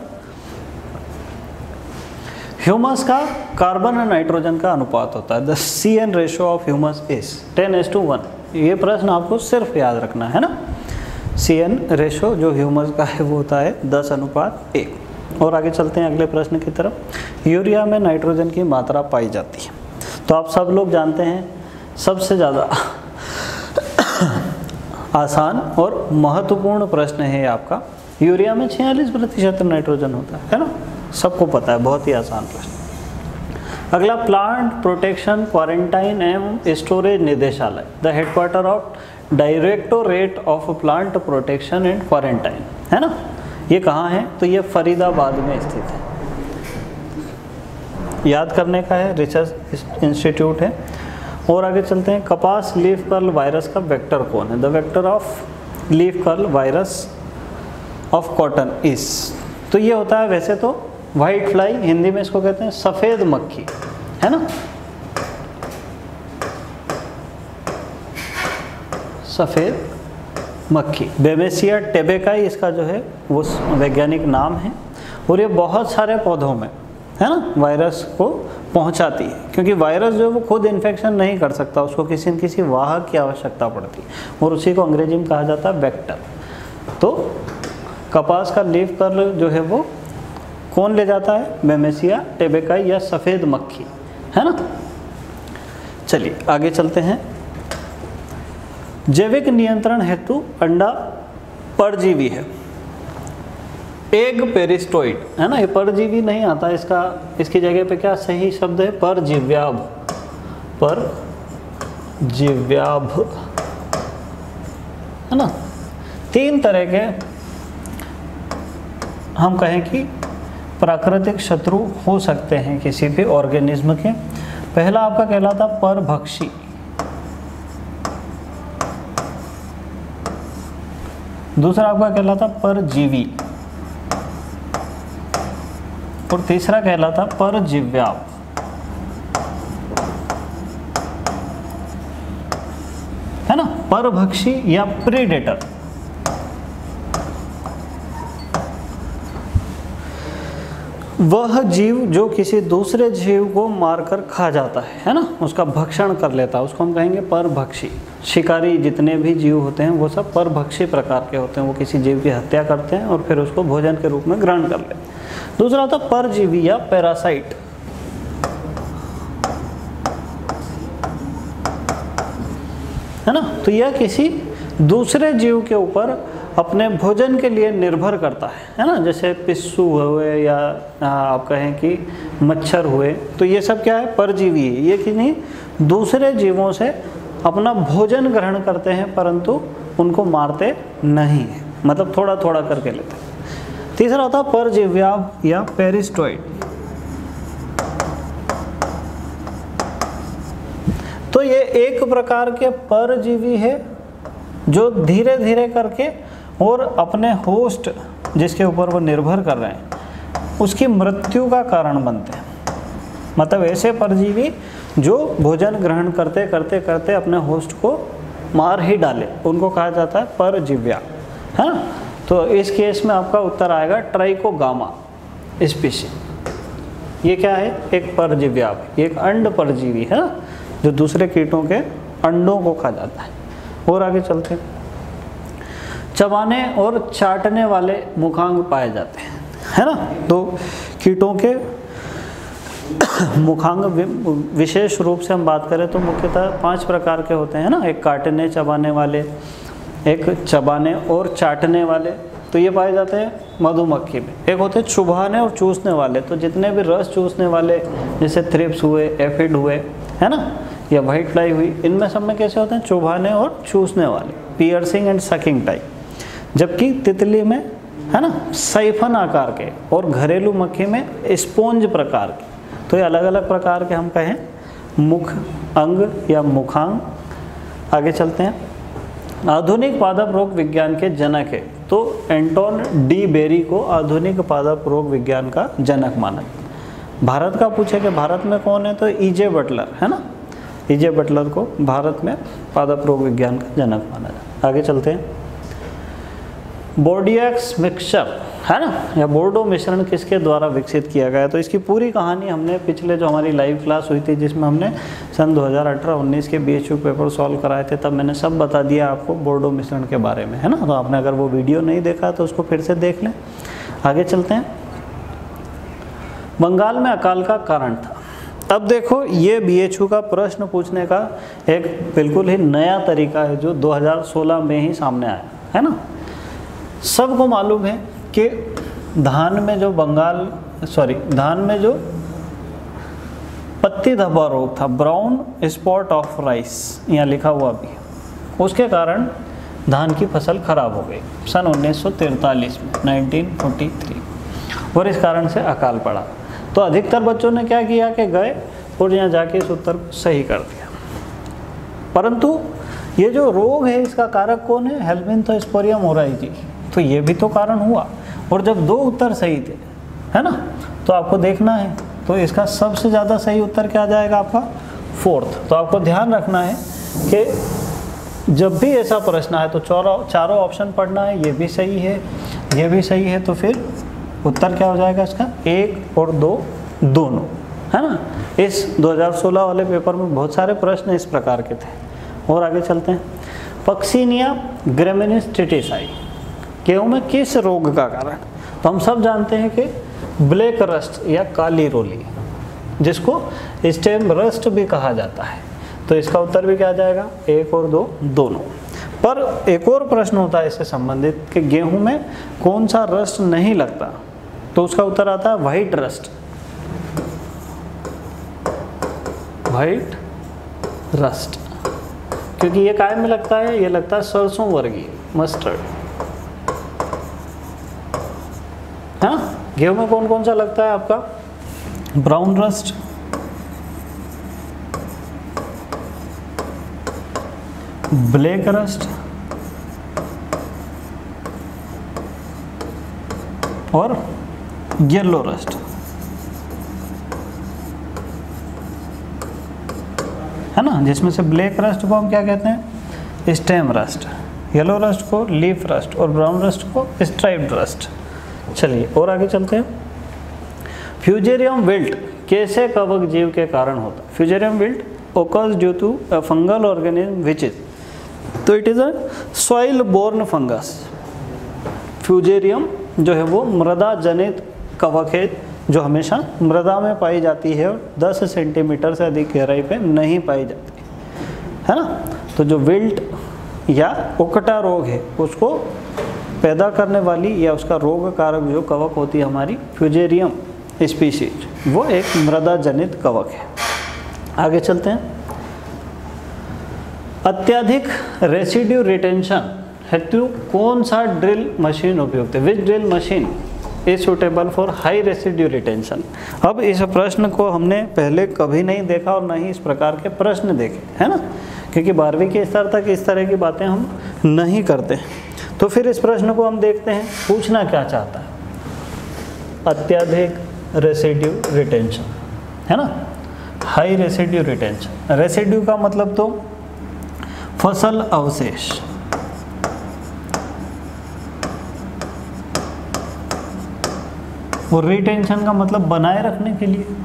ह्यूमस का कार्बन और नाइट्रोजन का अनुपात होता है, the CN ratio of humus is 10:1। ये प्रश्न आपको सिर्फ याद रखना है ना। CN रेशियो जो ह्यूमस का है वो होता है 10:1। और आगे चलते हैं अगले प्रश्न की तरफ। यूरिया में नाइट्रोजन की मात्रा पाई जाती है, तो आप सब लोग जानते हैं सबसे ज़्यादा आसान और महत्वपूर्ण प्रश्न है आपका, यूरिया में 46% नाइट्रोजन होता है ना, सबको पता है, बहुत ही आसान प्रश्न। अगला, प्लांट प्रोटेक्शन क्वारंटाइन एवं स्टोरेज निदेशालय, the headquarter of directorate of plant protection and quarantine, है ना। ये कहाँ है? तो ये फरीदाबाद में स्थित है, याद करने का है, रिसर्च इंस्टीट्यूट है। और आगे चलते हैं। कपास लीफ कर्ल वायरस का वेक्टर कौन है? The vector of leaf curl virus of cotton is, तो ये होता है वैसे तो व्हाइट फ्लाई, हिंदी में इसको कहते हैं सफ़ेद मक्खी, है ना, सफ़ेद मक्खी। बेबेसिया टेबेकाई इसका जो है वो वैज्ञानिक नाम है, और ये बहुत सारे पौधों में, है ना, वायरस को पहुंचाती है, क्योंकि वायरस जो वो खुद इन्फेक्शन नहीं कर सकता, उसको किसी न किसी वाहक की आवश्यकता पड़ती है, और उसी को अंग्रेजी में कहा जाता है वेक्टर। तो कपास का लीफ कर्ल जो है वो कौन ले जाता है? बेबेसिया टेबेकाई या सफ़ेद मक्खी, है ना। चलिए आगे चलते हैं। जैविक नियंत्रण हेतु अंडा परजीवी है, एग पेरिस्टोइड, है ना, ये परजीवी नहीं आता, इसका इसकी जगह पे क्या सही शब्द है? परजीव्याभ, परजीव्याभ, है ना। तीन तरह के हम कहें कि प्राकृतिक शत्रु हो सकते हैं किसी भी ऑर्गेनिज्म के। पहला आपका कहलाता परभक्षी, दूसरा आपका कहलाता परजीवी, और तीसरा कहलाता परजीव्याव। है ना, परभक्षी या प्रीडेटर। वह जीव जो किसी दूसरे जीव को मारकर खा जाता है ना, उसका भक्षण कर लेता है, उसको हम कहेंगे परभक्षी। शिकारी जितने भी जीव होते हैं वो सब परभक्षी प्रकार के होते हैं, वो किसी जीव की हत्या करते हैं और फिर उसको भोजन के रूप में ग्रहण कर लेते हैं। दूसरा होता है परजीवी या पैरासाइट, है ना, तो यह किसी दूसरे जीव के ऊपर अपने भोजन के लिए निर्भर करता है ना, जैसे पिस्सू हुए या आप कहें कि मच्छर हुए, तो ये सब क्या है? परजीवी है। ये किन्हीं दूसरे जीवों से अपना भोजन ग्रहण करते हैं, परंतु उनको मारते नहीं हैं, मतलब थोड़ा थोड़ा करके लेते हैं। तीसरा होता है परजीव्याव या पेरिस्टोइड, तो ये एक प्रकार के परजीवी है जो धीरे धीरे करके और अपने होस्ट जिसके ऊपर वो निर्भर कर रहे हैं उसकी मृत्यु का कारण बनते हैं। मतलब ऐसे परजीवी जो भोजन ग्रहण करते करते करते अपने होस्ट को मार ही डाले, उनको कहा जाता है परजीव्या, है ना। तो इस केस में आपका उत्तर आएगा ट्राइकोगामा स्पीशीज। ये क्या है? एक परजीव्या, एक अंड परजीवी है ना, जो दूसरे कीटों के अंडों को खा जाता है। और आगे चलते हैं। चबाने और चाटने वाले मुखांग पाए जाते हैं, है ना, तो कीटों के मुखांग विशेष रूप से हम बात करें तो मुख्यतः 5 प्रकार के होते हैं ना, एक काटने चबाने वाले, एक चबाने और चाटने वाले, तो ये पाए जाते हैं मधुमक्खी में। एक होते हैं चुभाने और चूसने वाले, तो जितने भी रस चूसने वाले जैसे थ्रिप्स हुए, एफिड हुए, है ना, या व्हाइट फ्लाई हुई, इनमें सब में कैसे होते हैं? चुभाने और चूसने वाले, पियर्सिंग एंड सकिंग टाइप। जबकि तितली में, है ना, साइफन आकार के, और घरेलू मक्खी में स्पोंज प्रकार के, तो ये अलग अलग प्रकार के हम कहें मुख अंग या मुखांग। आगे चलते हैं। आधुनिक पादप रोग विज्ञान के जनक है, तो एंटोन डी बेरी को आधुनिक पादप रोग विज्ञान का जनक माना। भारत का पूछे कि भारत में कौन है, तो इजे बटलर, है ना, इजे बटलर को भारत में पादप रोग विज्ञान का जनक माना जाता है। आगे चलते हैं। बोर्डियक्स मिक्सचर, है ना, या बोर्डो मिश्रण किसके द्वारा विकसित किया गया? तो इसकी पूरी कहानी हमने पिछले जो हमारी लाइव क्लास हुई थी जिसमें हमने सन 2018-19 के बीएचयू पेपर सॉल्व कराए थे, तब मैंने सब बता दिया आपको बोर्डो मिश्रण के बारे में, है ना। तो आपने अगर वो वीडियो नहीं देखा तो उसको फिर से देख लें। आगे चलते हैं। बंगाल में अकाल का कारण था। अब देखो, ये बीएचयू का प्रश्न पूछने का एक बिल्कुल ही नया तरीका है जो 2016 में ही सामने आया, है ना। सबको मालूम है कि धान में जो पत्ती धब्बा रोग था, ब्राउन स्पॉट ऑफ राइस यहाँ लिखा हुआ भी, उसके कारण धान की फसल खराब हो गई सन 1943 में, 1943, और इस कारण से अकाल पड़ा। तो अधिकतर बच्चों ने क्या किया कि गए और यहाँ जाके इस उत्तर को सही कर दिया। परंतु ये जो रोग है इसका कारक कौन है, हेलमिंथोस्पोरियम ओराइजी, तो ये भी तो कारण हुआ। और जब दो उत्तर सही थे है ना, तो आपको देखना है तो इसका सबसे ज़्यादा सही उत्तर क्या जाएगा आपका फोर्थ। तो आपको ध्यान रखना है कि जब भी ऐसा प्रश्न आए तो चारों ऑप्शन पढ़ना है, ये भी सही है, ये भी सही है, तो फिर उत्तर क्या हो जाएगा इसका, एक और दो दोनों, है ना। इस 2016 वाले पेपर में बहुत सारे प्रश्न इस प्रकार के थे। और आगे चलते हैं, पक्सीनिया ग्रेमिनिस टिटिसाई गेहूं में किस रोग का कारण, तो हम सब जानते हैं कि ब्लैक रस्ट या काली रोली, जिसको स्टेम रस्ट भी कहा जाता है, तो इसका उत्तर भी क्या जाएगा, एक और दो दोनों। पर एक और प्रश्न होता है इससे संबंधित कि गेहूं में कौन सा रस्ट नहीं लगता, तो उसका उत्तर आता है वाइट रस्ट, वाइट रस्ट, क्योंकि ये कायम में लगता है, ये लगता है सरसों वर्गीय मस्टर्ड, है ना। गेहूं में कौन कौन सा लगता है आपका, ब्राउन रस्ट, ब्लैक रस्ट और येलो रस्ट, है ना, जिसमें से ब्लैक रस्ट को हम क्या कहते हैं स्टेम रस्ट, येलो रस्ट को लीफ रस्ट और ब्राउन रस्ट को स्ट्राइप्ड रस्ट। चलिए और आगे चलते हैं, फ्यूजेरियम विल्ट कैसे कवक जीव के कारण होता है, फ्यूजेरियम wilt occurs due to a fungal organism which is, तो it is a soil borne fungus. फ्यूजेरियम जो है वो मृदा जनित कवक है जो हमेशा मृदा में पाई जाती है और 10 सेंटीमीटर से अधिक गहराई पे नहीं पाई जाती है ना। तो जो विल्ट या ओकटा रोग है उसको पैदा करने वाली या उसका रोग कारक जो कवक होती है हमारी फ्यूजेरियम स्पीशीज, वो एक मृदा जनित कवक है। आगे चलते हैं, अत्यधिक रेसिड्यू रिटेंशन हेतु कौन सा ड्रिल मशीन उपयुक्त है, which drill machine is suitable for high residue retention. अब इस प्रश्न को हमने पहले कभी नहीं देखा और ना ही इस प्रकार के प्रश्न देखे, है ना, क्योंकि 12वीं के स्तर तक इस तरह की बातें हम नहीं करते। तो फिर इस प्रश्न को हम देखते हैं, पूछना क्या चाहता है, अत्यधिक रेसिड्यू रिटेंशन, है ना, हाई रेसिड्यू रिटेंशन। रेसिड्यू का मतलब तो फसल अवशेष, और रिटेंशन का मतलब बनाए रखने के लिए,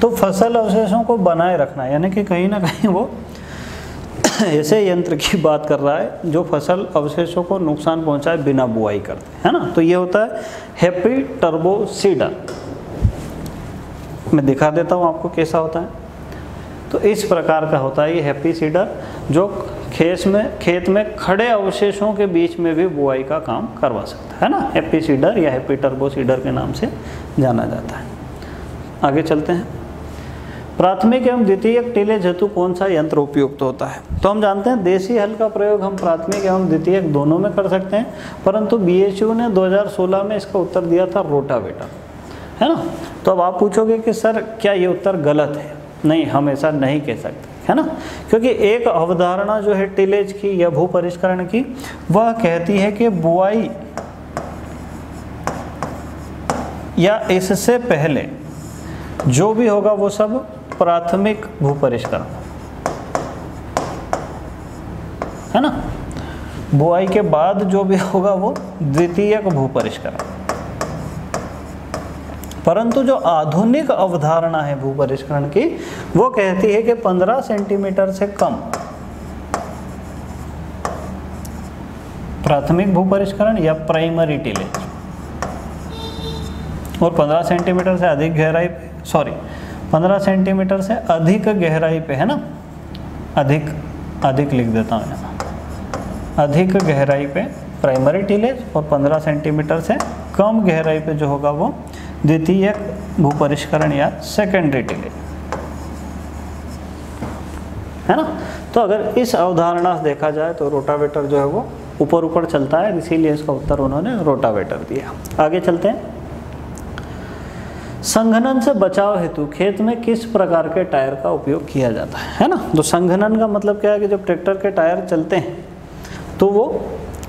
तो फसल अवशेषों को बनाए रखना, यानी कि कहीं ना कहीं वो ऐसे यंत्र की बात कर रहा है जो फसल अवशेषों को नुकसान पहुंचाए बिना बुआई करते, है ना। तो ये होता है हैप्पी टर्बो सीडर, मैं दिखा देता हूँ आपको कैसा होता है। तो इस प्रकार का होता है ये हैप्पी सीडर, जो खेत में खड़े अवशेषों के बीच में भी बुआई का काम करवा सकता है ना, हैप्पी सीडर या हैप्पी टर्बो सीडर के नाम से जाना जाता है। आगे चलते हैं, प्राथमिक एवं द्वितीयक टिलेज हेतु कौन सा यंत्र उपयुक्त होता है, तो हम जानते हैं देसी हल का प्रयोग हम प्राथमिक एवं द्वितीयक दोनों में कर सकते हैं, परंतु बीएचयू ने 2016 में इसका उत्तर दिया था रोटावेटर, है ना। तो अब आप पूछोगे कि सर क्या ये उत्तर गलत है, नहीं, हम ऐसा नहीं कह सकते, है ना, क्योंकि एक अवधारणा जो है टिलेज की या भू परिष्करण की, वह कहती है कि बुआई या इससे पहले जो भी होगा वो सब प्राथमिक भू परिष्करण, है ना, बुआई के बाद जो भी होगा वो द्वितीयक भू परिष्करण। परंतु जो आधुनिक अवधारणा है भू परिष्करण की, वो कहती है कि 15 सेंटीमीटर से कम प्राथमिक भू परिष्करण या प्राइमरी टिलेज, और 15 सेंटीमीटर से अधिक गहराई पे, है ना, अधिक लिख देता हूँ यहाँ, अधिक गहराई पे प्राइमरी टिलेज और 15 सेंटीमीटर से कम गहराई पे जो होगा वो द्वितीयक भू परिष्करण या सेकेंडरी टिलेज, है ना। तो अगर इस अवधारणा से देखा जाए तो रोटावेटर जो है वो ऊपर चलता है, इसीलिए इसका उत्तर उन्होंने रोटावेटर दिया। आगे चलते हैं, संघनन से बचाव हेतु खेत में किस प्रकार के टायर का उपयोग किया जाता है ना। तो संघनन का मतलब क्या है कि जब ट्रैक्टर के टायर चलते हैं तो वो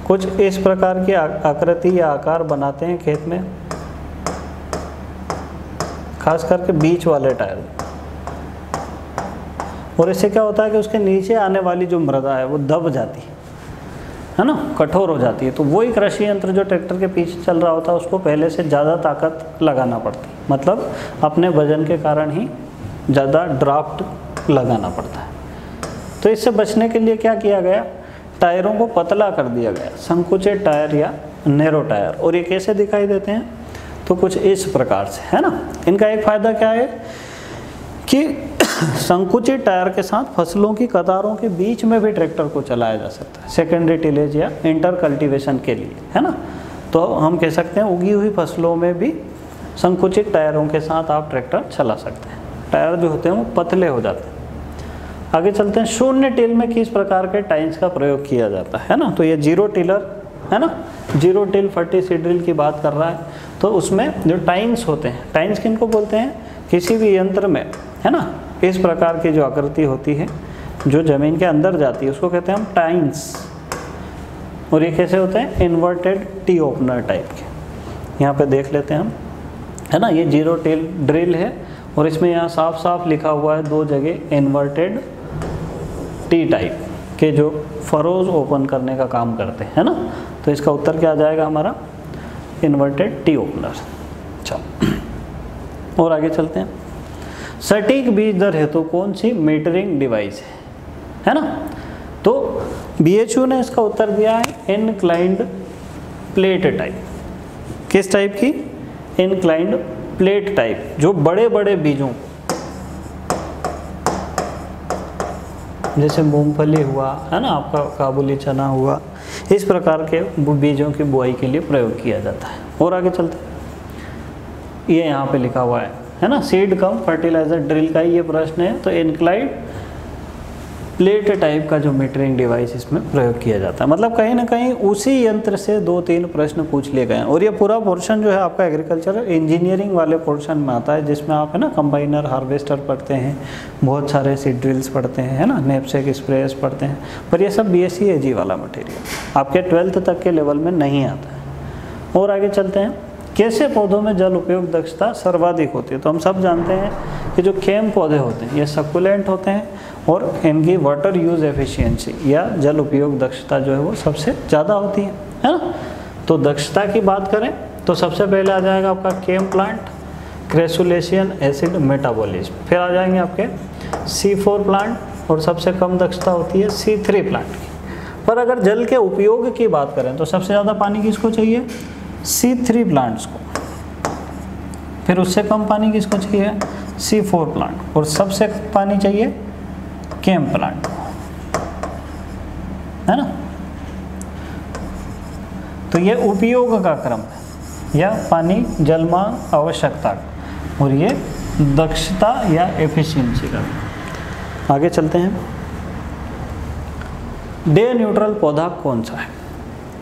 कुछ इस प्रकार की आकृति या आकार बनाते हैं खेत में, खास करके बीच वाले टायर, और इससे क्या होता है कि उसके नीचे आने वाली जो मृदा है वो दब जाती है ना, कठोर हो जाती है। तो वही कृषि यंत्र जो ट्रैक्टर के पीछे चल रहा होता है उसको पहले से ज़्यादा ताकत लगाना पड़ती, मतलब अपने वजन के कारण ही ज़्यादा ड्राफ्ट लगाना पड़ता है। तो इससे बचने के लिए क्या किया गया, टायरों को पतला कर दिया गया, संकुचित टायर या नैरो टायर। और ये कैसे दिखाई देते हैं तो कुछ इस प्रकार से है ना। इनका एक फ़ायदा क्या है कि संकुचित टायर के साथ फसलों की कतारों के बीच में भी ट्रैक्टर को चलाया जा सकता है, सेकेंडरी टिलेज या इंटर कल्टीवेशन के लिए है ना। तो हम कह सकते हैं उगी हुई फसलों में भी संकुचित टायरों के साथ आप ट्रैक्टर चला सकते हैं। टायर जो होते हैं वो पतले हो जाते हैं। आगे चलते हैं, शून्य टिल में किस प्रकार के टाइल्स का प्रयोग किया जाता है ना। तो ये जीरो टिलर है ना, जीरो टिल फर्टिसिड्रिल की बात कर रहा है। तो उसमें जो टाइल्स होते हैं, टाइल्स किनको बोलते हैं, किसी भी यंत्र में है ना इस प्रकार की जो आकृति होती है जो ज़मीन के अंदर जाती है उसको कहते हैं हम टाइल्स। और ये कैसे होते हैं, इन्वर्टेड टी ओपनर टाइप के। यहाँ पे देख लेते हैं हम है ना, ये जीरो टिल ड्रिल है और इसमें यहाँ साफ साफ लिखा हुआ है दो जगह इन्वर्टेड टी टाइप के, जो फरोज ओपन करने का काम करते हैं है ना। तो इसका उत्तर क्या आ जाएगा हमारा, इन्वर्टेड टी ओपनर। चलो और आगे चलते हैं, सटीक बीज दर हेतु कौन सी मीटरिंग डिवाइस है ना। तो बीएचयू ने इसका उत्तर दिया है इनक्लाइंड प्लेट टाइप। किस टाइप की, इनक्लाइंड प्लेट टाइप, जो बड़े बड़े बीजों जैसे मूंगफली हुआ है ना, आपका काबुली चना हुआ, इस प्रकार के बीजों की बुआई के लिए प्रयोग किया जाता है। और आगे चलते, ये यहाँ पे लिखा हुआ है ना, सीड कम फर्टिलाइजर ड्रिल का ये प्रश्न है। तो इनक्लाइंड प्लेट टाइप का जो मीटरिंग डिवाइस इसमें प्रयोग किया जाता है, मतलब कहीं ना कहीं उसी यंत्र से 2-3 प्रश्न पूछ लिए गए हैं। और ये पूरा पोर्शन जो है आपका एग्रीकल्चर इंजीनियरिंग वाले पोर्शन में आता है, जिसमें आप है ना कंबाइनर हार्वेस्टर पढ़ते हैं, बहुत सारे सीड ड्रिल्स पढ़ते हैं है ना, नेपसेक स्प्रेयर्स पढ़ते हैं, पर यह सब BSc AG वाला मटेरियल आपके 12th तक के लेवल में नहीं आता है। और आगे चलते हैं, कैसे पौधों में जल उपयोग दक्षता सर्वाधिक होती है। तो हम सब जानते हैं कि जो केम पौधे होते हैं ये सकुलेंट होते हैं और इनकी वाटर यूज एफिशिएंसी या जल उपयोग दक्षता जो है वो सबसे ज़्यादा होती है ना। तो दक्षता की बात करें तो सबसे पहले आ जाएगा आपका CAM plant, crassulacean acid metabolism, फिर आ जाएंगे आपके C4 प्लांट, और सबसे कम दक्षता होती है C3 प्लांट की। पर अगर जल के उपयोग की बात करें तो सबसे ज़्यादा पानी किसको चाहिए, C3 प्लांट्स को, फिर उससे कम पानी किसको चाहिए, C4 प्लांट, और सबसे कम पानी चाहिए केम प्लांट को है ना। तो ये उपयोग का क्रम है या पानी जलमा आवश्यकता का, और ये दक्षता या एफिशिएंसी का। आगे चलते हैं, डे न्यूट्रल पौधा कौन सा है।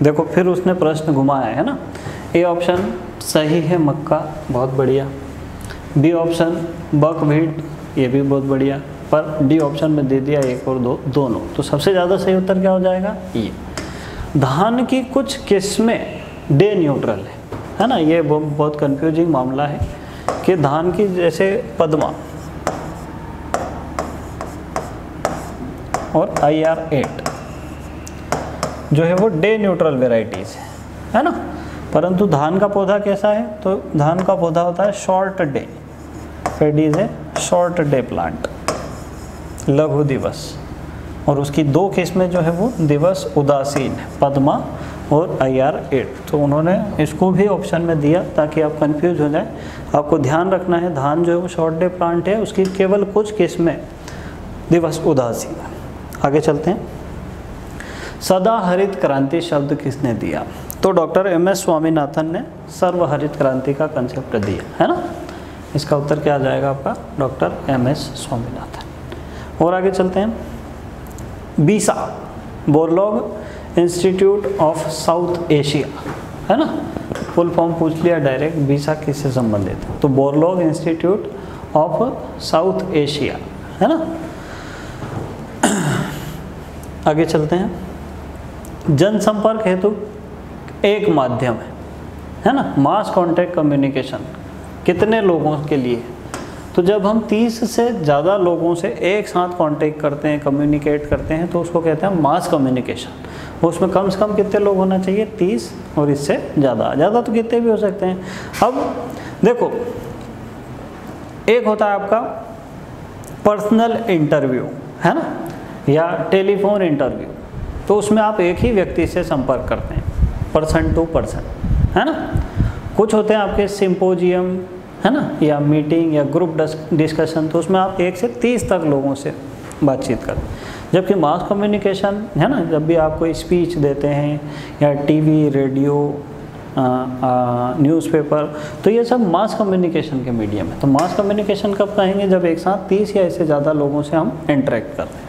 देखो फिर उसने प्रश्न घुमाया है ना। ए ऑप्शन सही है मक्का, बहुत बढ़िया। बी ऑप्शन बकव्हीट, ये भी बहुत बढ़िया। पर डी ऑप्शन में दे दिया एक और दो दोनों, तो सबसे ज़्यादा सही उत्तर क्या हो जाएगा, ये धान की कुछ किस्में डे न्यूट्रल है ना। ये बहुत कंफ्यूजिंग मामला है कि धान की जैसे पद्मा और IR-8 जो है वो डे न्यूट्रल वेराइटीज़ है ना। परंतु धान का पौधा कैसा है, तो धान का पौधा होता है शॉर्ट डे, फिर डी है शॉर्ट डे प्लांट, लघु दिवस, और उसकी दो किस्में जो है वो दिवस उदासीन है, पद्मा और IR-8। तो उन्होंने इसको भी ऑप्शन में दिया ताकि आप कंफ्यूज हो जाए। आपको ध्यान रखना है धान जो है वो शॉर्ट डे प्लांट है, उसकी केवल कुछ किस्में दिवस उदासीन है। आगे चलते हैं, सदा हरित क्रांति शब्द किसने दिया। तो डॉक्टर MS स्वामीनाथन ने सर्वहरित क्रांति का कंसेप्ट दिया है ना। इसका उत्तर क्या आ जाएगा आपका, डॉक्टर MS स्वामीनाथन। और आगे चलते हैं, BISA Borlaug institute of South Asia है ना, फुल फॉर्म पूछ लिया डायरेक्ट, बीसा किससे संबंधित है, तो Borlaug institute of South Asia है ना। आगे चलते हैं। जनसंपर्क हेतु एक माध्यम है ना, मास कॉन्टैक्ट कम्युनिकेशन, कितने लोगों के लिए। तो जब हम 30 से ज़्यादा लोगों से एक साथ कॉन्टैक्ट करते हैं, कम्युनिकेट करते हैं, तो उसको कहते हैं मास कम्युनिकेशन। उसमें कम से कम कितने लोग होना चाहिए, 30, और इससे ज़्यादा, ज़्यादा तो कितने भी हो सकते हैं। अब देखो, एक होता है आपका पर्सनल इंटरव्यू है ना, या टेलीफोन इंटरव्यू, तो उसमें आप एक ही व्यक्ति से संपर्क करते हैं, पर्सन टू पर्सन है ना। कुछ होते हैं आपके सिंपोजियम है ना, या मीटिंग या ग्रुप डिस्कशन, तो उसमें आप 1 से 30 तक लोगों से बातचीत करते हैं। जबकि मास कम्युनिकेशन है ना, जब भी आप कोई स्पीच देते हैं या टीवी, रेडियो, न्यूज़पेपर, तो ये सब मास कम्युनिकेशन के मीडियम है। तो मास कम्युनिकेशन कब कहेंगे, जब एक साथ 30 या इससे ज़्यादा लोगों से हम इंटरेक्ट करते हैं।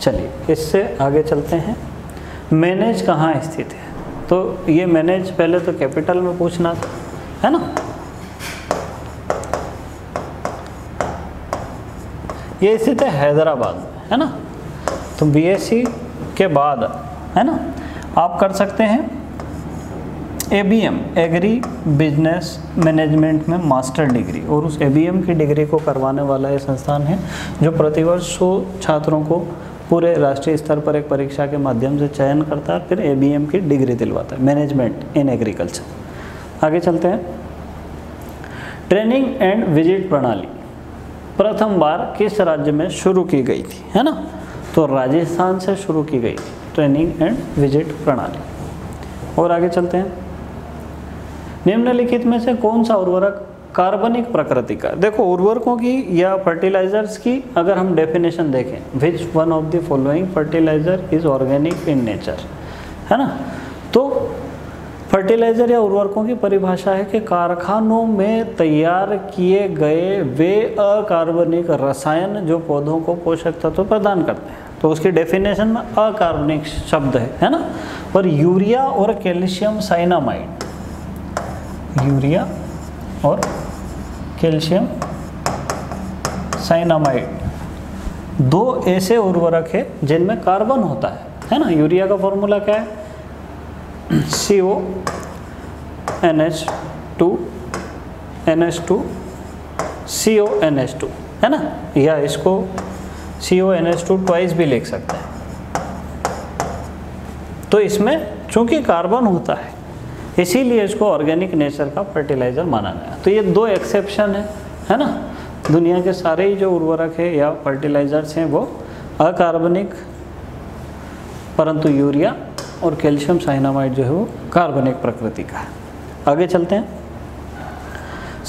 चलिए इससे आगे चलते हैं। मैनेज कहाँ स्थित है, तो ये मैनेज पहले तो कैपिटल में पूछना था है ना। ये स्थित है हैदराबाद में है ना। तो बीएससी के बाद है ना आप कर सकते हैं एबीएम, एग्री बिजनेस मैनेजमेंट में मास्टर डिग्री, और उस एबीएम की डिग्री को करवाने वाला ये संस्थान है जो प्रतिवर्ष 100 छात्रों को पूरे राष्ट्रीय स्तर पर एक परीक्षा के माध्यम से चयन करता है, फिर एबीएम की डिग्री दिलवाता है, मैनेजमेंट इन एग्रीकल्चर। आगे चलते हैं। ट्रेनिंग एंड विजिट प्रणाली प्रथम बार किस राज्य में शुरू की गई थी है ना, तो राजस्थान से शुरू की गई थी ट्रेनिंग एंड विजिट प्रणाली। और आगे चलते हैं। निम्नलिखित में से कौन सा उर्वरक कार्बनिक प्रकृति का, देखो उर्वरकों की या फर्टिलाइजर्स की अगर हम डेफिनेशन देखें, which one of the following fertiliser is organic in nature है ना, तो फर्टिलाइजर या उर्वरकों की परिभाषा है कि कारखानों में तैयार किए गए वे अकार्बनिक रसायन जो पौधों को पोषक तत्व प्रदान करते हैं। तो उसकी डेफिनेशन में अकार्बनिक शब्द है ना, और यूरिया और कैल्शियम साइनामाइड, यूरिया और कैल्शियम साइनामाइड दो ऐसे उर्वरक है जिनमें कार्बन होता है ना। यूरिया का फॉर्मूला क्या है, CO NH2 है ना, या इसको CO NH2 ट्वाइस भी लिख सकते हैं। तो इसमें चूंकि कार्बन होता है इसीलिए इसको ऑर्गेनिक नेचर का फर्टिलाइजर माना गया। तो ये दो एक्सेप्शन है ना, दुनिया के सारे ही जो उर्वरक है या फर्टिलाइजर्स हैं वो अकार्बनिक, परंतु यूरिया और कैल्शियम साइनामाइड जो है वो कार्बनिक प्रकृति का है। आगे चलते हैं।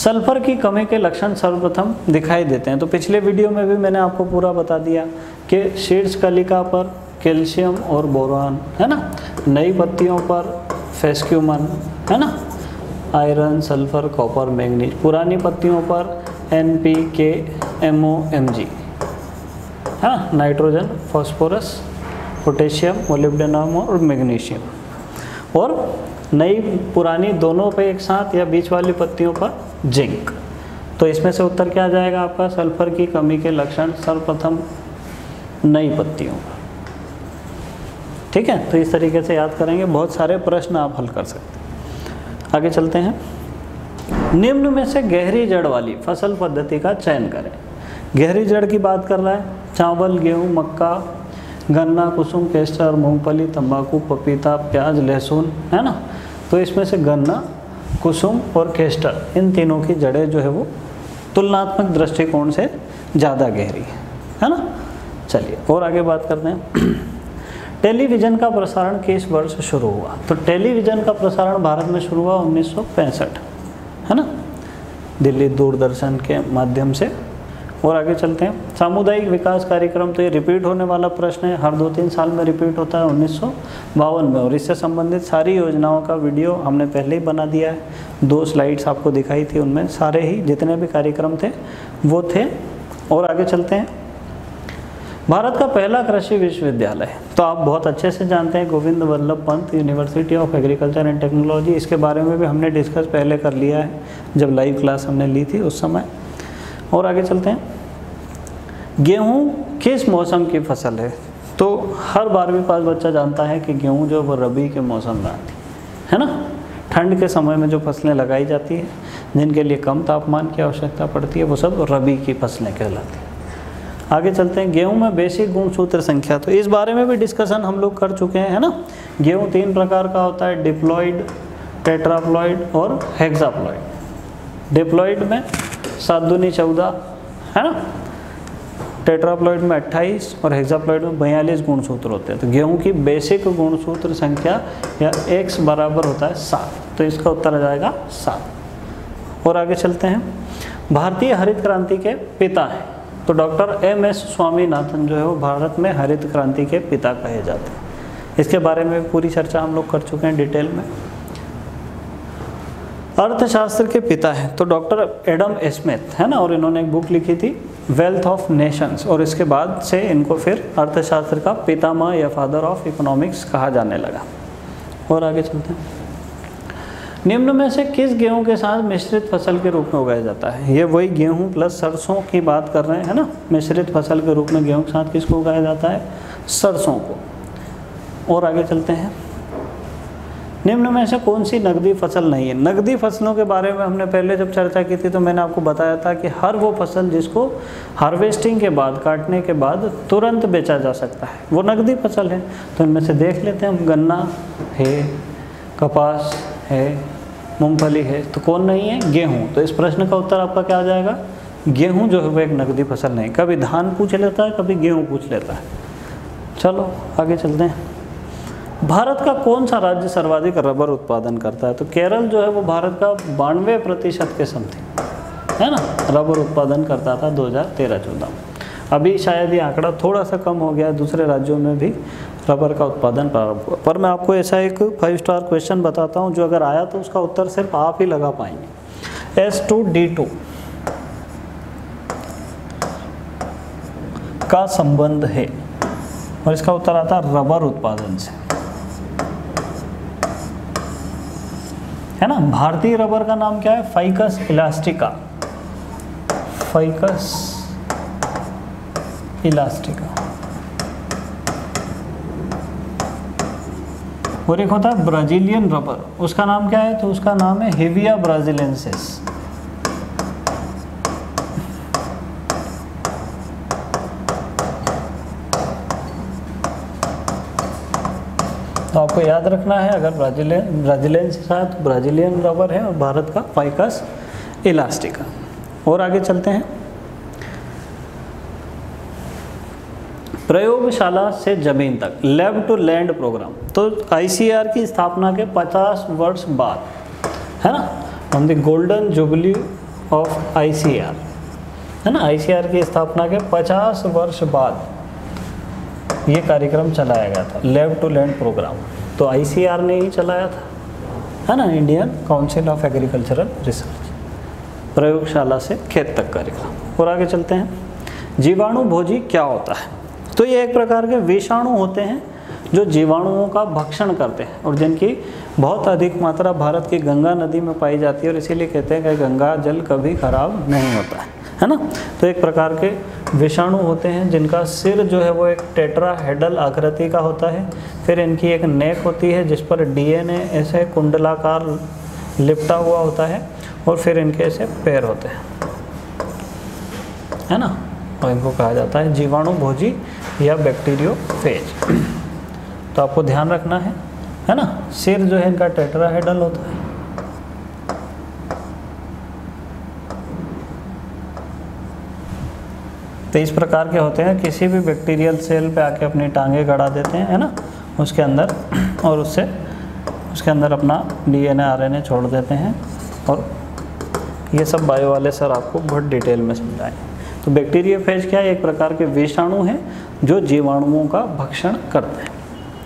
सल्फर की कमी के लक्षण सर्वप्रथम दिखाई देते हैं, तो पिछले वीडियो में भी मैंने आपको पूरा बता दिया कि शीर्ष कलिका पर कैल्शियम और बोरान है ना, नई पत्तियों पर फेस्क्यूमन है ना, आयरन, सल्फर, कॉपर, मैंगनीज, पुरानी पत्तियों पर NPK, MOMG है ना, नाइट्रोजन, फॉस्फोरस, पोटेशियम, मोलिब्डेनम और मैग्नीशियम, और नई पुरानी दोनों पे एक साथ या बीच वाली पत्तियों पर जिंक। तो इसमें से उत्तर क्या आ जाएगा आपका, सल्फर की कमी के लक्षण सर्वप्रथम नई पत्तियों पर। ठीक है, तो इस तरीके से याद करेंगे, बहुत सारे प्रश्न आप हल कर सकते हैं। आगे चलते हैं। निम्न में से गहरी जड़ वाली फसल पद्धति का चयन करें। गहरी जड़ की बात कर रहा है, चावल, गेहूं, मक्का, गन्ना, कुसुम, केसर, मूंगफली, तंबाकू, पपीता, प्याज, लहसुन है ना। तो इसमें से गन्ना, कुसुम और केसर, इन तीनों की जड़ें जो है वो तुलनात्मक दृष्टिकोण से ज़्यादा गहरी है ना। चलिए और आगे बात करते हैं। टेलीविज़न का प्रसारण किस वर्ष शुरू हुआ, तो टेलीविज़न का प्रसारण भारत में शुरू हुआ 1965 है ना, दिल्ली दूरदर्शन के माध्यम से। और आगे चलते हैं। सामुदायिक विकास कार्यक्रम, तो ये रिपीट होने वाला प्रश्न है, हर 2-3 साल में रिपीट होता है, 1952 में, और इससे संबंधित सारी योजनाओं का वीडियो हमने पहले ही बना दिया है। 2 स्लाइड्स आपको दिखाई थी, उनमें सारे ही जितने भी कार्यक्रम थे वो थे। और आगे चलते हैं। भारत का पहला कृषि विश्वविद्यालय तो आप बहुत अच्छे से जानते हैं Govind Vallabh Pant university of agriculture and technology. इसके बारे में भी हमने डिस्कस पहले कर लिया है जब लाइव क्लास हमने ली थी उस समय। और आगे चलते हैं, गेहूँ किस मौसम की फसल है? तो हर बारहवीं पास बच्चा जानता है कि गेहूँ जो वो रबी के मौसम में आती है ना, ठंड के समय में जो फसलें लगाई जाती है जिनके लिए कम तापमान की आवश्यकता पड़ती है वो सब रबी की फसलें कहलाती हैं। आगे चलते हैं, गेहूं में बेसिक गुण सूत्र संख्या, तो इस बारे में भी डिस्कशन हम लोग कर चुके हैं है ना। गेहूं तीन प्रकार का होता है, डिप्लॉइड, टेट्राप्लॉइड और हेक्साप्लॉइड। डिप्लॉइड में 7×2=14 है ना, टेट्राप्लॉइड में 28 और हेक्साप्लॉइड में 42 गुणसूत्र होते हैं। तो गेहूं की बेसिक गुणसूत्र संख्या या x = 7, तो इसका उत्तर आ जाएगा 7। और आगे चलते हैं, भारतीय हरित क्रांति के पिता हैं, तो डॉक्टर MS स्वामीनाथन जो है वो भारत में हरित क्रांति के पिता कहे जाते हैं। इसके बारे में पूरी चर्चा हम लोग कर चुके हैं डिटेल में। अर्थशास्त्र के पिता है तो डॉक्टर एडम स्मिथ है ना, और इन्होंने एक बुक लिखी थी वेल्थ ऑफ नेशंस, और इसके बाद से इनको फिर अर्थशास्त्र का पितामह या फादर ऑफ इकोनॉमिक्स कहा जाने लगा। और आगे चलते हैं, निम्न में से किस गेहूं के साथ मिश्रित फसल के रूप में उगाया जाता है? ये वही गेहूं प्लस सरसों की बात कर रहे हैं ना, मिश्रित फसल के रूप में गेहूं के साथ किसको उगाया जाता है? सरसों को। और आगे चलते हैं, निम्न में से कौन सी नकदी फसल नहीं है? नकदी फसलों के बारे में हमने पहले जब चर्चा की थी तो मैंने आपको बताया था कि हर वो फसल जिसको हार्वेस्टिंग के बाद, काटने के बाद तुरंत बेचा जा सकता है वो नकदी फसल है। तो इनमें से देख लेते हैं हम, गन्ना है, कपास है, मूंगफली है, तो कौन नहीं है? गेहूं। तो इस प्रश्न का उत्तर आपका क्या आ जाएगा? गेहूं जो है वो एक नकदी फसल नहीं। कभी धान पूछ लेता है, कभी गेहूं पूछ लेता है। चलो आगे चलते हैं, भारत का कौन सा राज्य सर्वाधिक रबर उत्पादन करता है? तो केरल जो है वो भारत का 92% के समथिंग है ना रबर उत्पादन करता था 2013-14 में। अभी शायद ये आंकड़ा थोड़ा सा कम हो गया है, दूसरे राज्यों में भी रबर का उत्पादन प्रारंभ हुआ। पर मैं आपको ऐसा एक 5 स्टार क्वेश्चन बताता हूँ जो अगर आया तो उसका उत्तर सिर्फ आप ही लगा पाएंगे। S2D2 का संबंध है और इसका उत्तर आता है रबर उत्पादन से है ना। भारतीय रबर का नाम क्या है? Ficus elastica. Ficus elastica. और एक होता है ब्राजीलियन रबर, उसका नाम क्या है? तो उसका नाम है हेविया ब्राजीलेंसिस। तो आपको याद रखना है, अगर ब्राजीलेंसिस है तो ब्राजीलियन रबर है और भारत का फाइकस इलास्टिका। और आगे चलते हैं, प्रयोगशाला से जमीन तक, लैब टू लैंड प्रोग्राम, तो ICAR की स्थापना के 50 वर्ष बाद है ना, on the golden jubilee of ICAR है ना, ICAR की स्थापना के 50 वर्ष बाद ये कार्यक्रम चलाया गया था, लैब टू लैंड प्रोग्राम। तो ICAR ने ही चलाया था है ना, Indian council of agricultural research, प्रयोगशाला से खेत तक कार्यक्रम। और आगे चलते हैं, जीवाणु भोजी क्या होता है? तो ये एक प्रकार के विषाणु होते हैं जो जीवाणुओं का भक्षण करते हैं और जिनकी बहुत अधिक मात्रा भारत की गंगा नदी में पाई जाती है, और इसीलिए कहते हैं कि गंगा जल कभी खराब नहीं होता है ना। तो एक प्रकार के विषाणु होते हैं जिनका सिर जो है वो एक टेट्राहेड्रल आकृति का होता है, फिर इनकी एक नेक होती है जिस पर DNA ऐसे कुंडलाकार लिपटा हुआ होता है, और फिर इनके ऐसे पैर होते हैं है ना, और इनको कहा जाता है जीवाणु भोजी या बैक्टीरियोफेज। तो आपको ध्यान रखना है ना, सिर जो है इनका टेट्राहेड्रल होता है, तो इस प्रकार के होते हैं, किसी भी बैक्टीरियल सेल पे आके अपनी टांगे गड़ा देते हैं है ना उसके अंदर, और उससे उसके अंदर अपना DNA RNA छोड़ देते हैं। और ये सब बायो वाले सर आपको बहुत डिटेल में समझाएंगे। तो बैक्टीरियोफेज क्या है? एक प्रकार के विषाणु हैं जो जीवाणुओं का भक्षण करते हैं।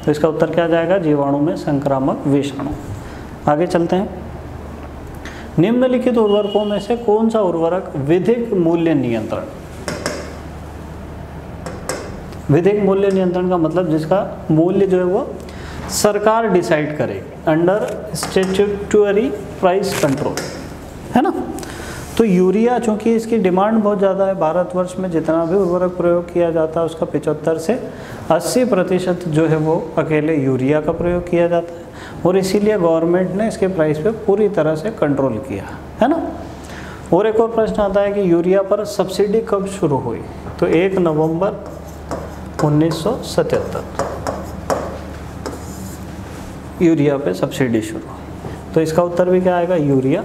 तो इसका उत्तर क्या जाएगा? जीवाणु में संक्रामक विषाणु। आगे चलते हैं, निम्नलिखित उर्वरकों में से कौन सा उर्वरक विधिक मूल्य नियंत्रण विधिक मूल्य नियंत्रण का मतलब जिसका मूल्य जो है वो सरकार डिसाइड करे अंडर स्टैट्यूटरी प्राइस कंट्रोल, है ना। तो यूरिया चूँकि इसकी डिमांड बहुत ज़्यादा है, भारतवर्ष में जितना भी उर्वरक प्रयोग किया जाता है उसका 75 से 80% जो है वो अकेले यूरिया का प्रयोग किया जाता है, और इसीलिए गवर्नमेंट ने इसके प्राइस पे पूरी तरह से कंट्रोल किया है ना। और एक और प्रश्न आता है कि यूरिया पर सब्सिडी कब शुरू हुई, तो 1 नवंबर 1977 यूरिया पर सब्सिडी शुरू हुई। तो इसका उत्तर भी क्या आएगा, यूरिया,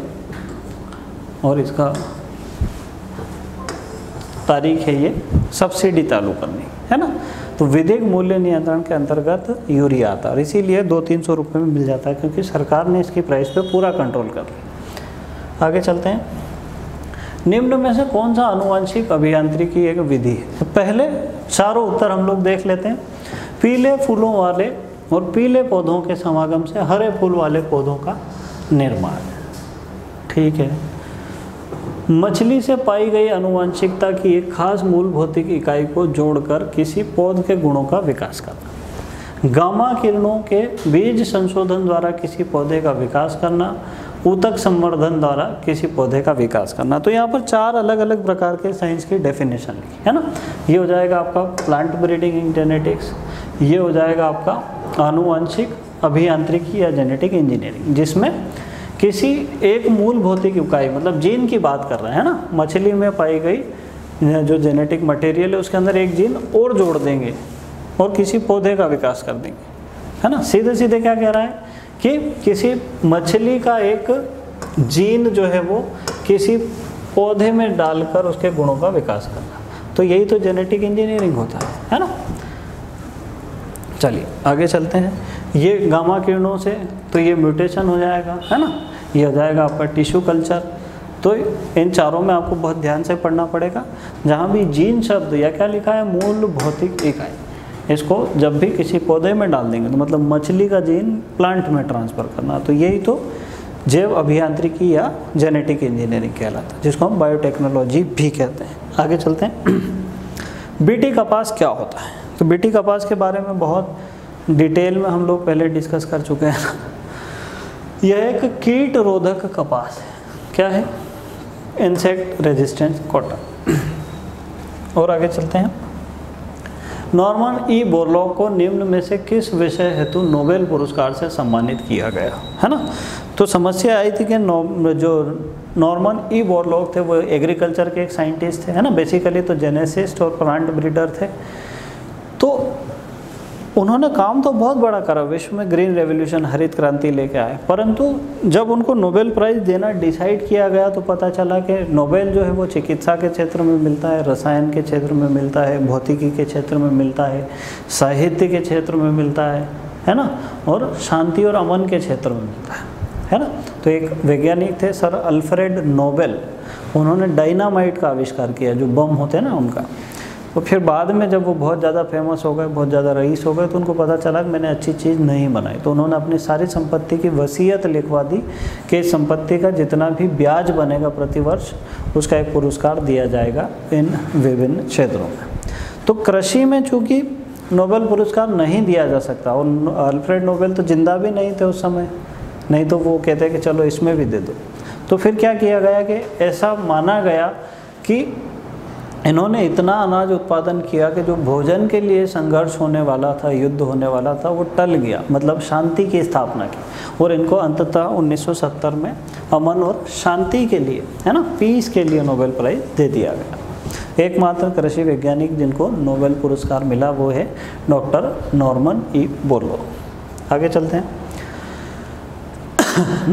और इसका तारीख है ये सब्सिडी चालू करनी, है ना। तो विधिक मूल्य नियंत्रण के अंतर्गत यूरिया आता है और इसीलिए 200-300 रुपये में मिल जाता है क्योंकि सरकार ने इसकी प्राइस पे पूरा कंट्रोल कर लिया। आगे चलते हैं, निम्न में से कौन सा आनुवंशिक अभियांत्रिकी एक विधि है। पहले चारों उत्तर हम लोग देख लेते हैं। पीले फूलों वाले और पीले पौधों के समागम से हरे फूल वाले पौधों का निर्माण, ठीक है। मछली से पाई गई अनुवांशिकता की एक खास मूल भौतिक इकाई को जोड़कर किसी पौध के गुणों का विकास करना। गामा किरणों के बीज संशोधन द्वारा किसी पौधे का विकास करना। ऊतक संवर्धन द्वारा किसी पौधे का विकास करना। तो यहाँ पर 4 अलग अलग प्रकार के साइंस की डेफिनेशन लिखी है ना। ये हो जाएगा आपका प्लांट ब्रीडिंग इन जेनेटिक्स, ये हो जाएगा आपका आनुवांशिक अभियांत्रिकी या जेनेटिक इंजीनियरिंग, जिसमें किसी एक मूल भौतिक इकाई मतलब जीन की बात कर रहे हैं ना। मछली में पाई गई जो जेनेटिक मटेरियल है उसके अंदर एक जीन और जोड़ देंगे और किसी पौधे का विकास कर देंगे, है ना। सीधे सीधे क्या कह रहा है कि किसी मछली का एक जीन जो है वो किसी पौधे में डालकर उसके गुणों का विकास करना। तो यही तो जेनेटिक इंजीनियरिंग होता है ना। चलिए आगे चलते हैं। ये गामा किरणों से तो ये म्यूटेशन हो जाएगा, है ना। ये हो जाएगा आपका टिश्यू कल्चर। तो इन चारों में आपको बहुत ध्यान से पढ़ना पड़ेगा। जहाँ भी जीन शब्द या क्या लिखा है मूल भौतिक इकाई, इसको जब भी किसी पौधे में डाल देंगे तो मतलब मछली का जीन प्लांट में ट्रांसफ़र करना। तो यही तो जैव अभियांत्रिकी या जेनेटिक इंजीनियरिंग कहलाता है, जिसको हम बायोटेक्नोलॉजी भी कहते हैं। आगे चलते हैं, बीटी कपास क्या होता है। तो बीटी कपास के बारे में बहुत डिटेल में हम लोग पहले डिस्कस कर चुके हैं। यह एक कीट रोधक कपास है, क्या है, इंसेक्ट रेजिस्टेंस कॉटन। और आगे चलते हैं, नॉर्मन ई बोरलॉग को निम्न में से किस विषय हेतु नोबेल पुरस्कार से सम्मानित किया गया, है ना। तो समस्या आई थी कि जो नॉर्मन ई बोरलॉग थे वो एग्रीकल्चर के एक साइंटिस्ट थे, है ना, बेसिकली तो जेनेसिस्ट और प्लांट ब्रीडर थे। तो उन्होंने काम तो बहुत बड़ा करा, विश्व में ग्रीन रेवोल्यूशन हरित क्रांति लेके आए, परंतु जब उनको नोबेल प्राइज़ देना डिसाइड किया गया तो पता चला कि नोबेल जो है वो चिकित्सा के क्षेत्र में मिलता है, रसायन के क्षेत्र में मिलता है, भौतिकी के क्षेत्र में मिलता है, साहित्य के क्षेत्र में मिलता है ना, और शांति और अमन के क्षेत्र में मिलता है ना। तो एक वैज्ञानिक थे सर अल्फ्रेड नोबेल, उन्होंने डायनामाइट का आविष्कार किया, जो बम होते हैं ना उनका। तो फिर बाद में जब वो बहुत ज़्यादा फेमस हो गए, बहुत ज़्यादा रईस हो गए, तो उनको पता चला कि मैंने अच्छी चीज़ नहीं बनाई। तो उन्होंने अपनी सारी संपत्ति की वसीयत लिखवा दी कि संपत्ति का जितना भी ब्याज बनेगा प्रतिवर्ष उसका एक पुरस्कार दिया जाएगा इन विभिन्न क्षेत्रों में। तो कृषि में चूँकि नोबेल पुरस्कार नहीं दिया जा सकता, और अल्फ्रेड नोबेल तो जिंदा भी नहीं थे उस समय, नहीं तो वो कहते कि चलो इसमें भी दे दो। तो फिर क्या किया गया कि ऐसा माना गया कि इन्होंने इतना अनाज उत्पादन किया कि जो भोजन के लिए संघर्ष होने वाला था, युद्ध होने वाला था, वो टल गया, मतलब शांति की स्थापना की। और इनको अंततः 1970 में अमन और शांति के लिए, है ना, पीस के लिए नोबेल प्राइज़ दे दिया गया। एकमात्र कृषि वैज्ञानिक जिनको नोबेल पुरस्कार मिला वो है डॉक्टर नॉर्मन ई बोरलॉग। आगे चलते हैं,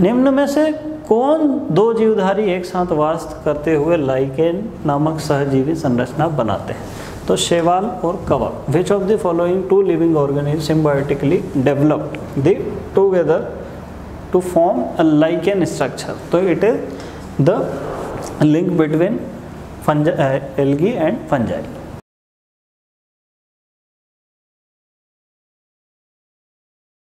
निम्न में से कौन दो जीवधारी एक साथ वास्तव करते हुए लाइकेन नामक सहजीवी संरचना बनाते हैं। तो शैवाल और कवक। Which of the following two living organism symbiotically developed the together to form a lichen structure. तो it is the link between algae and fungi.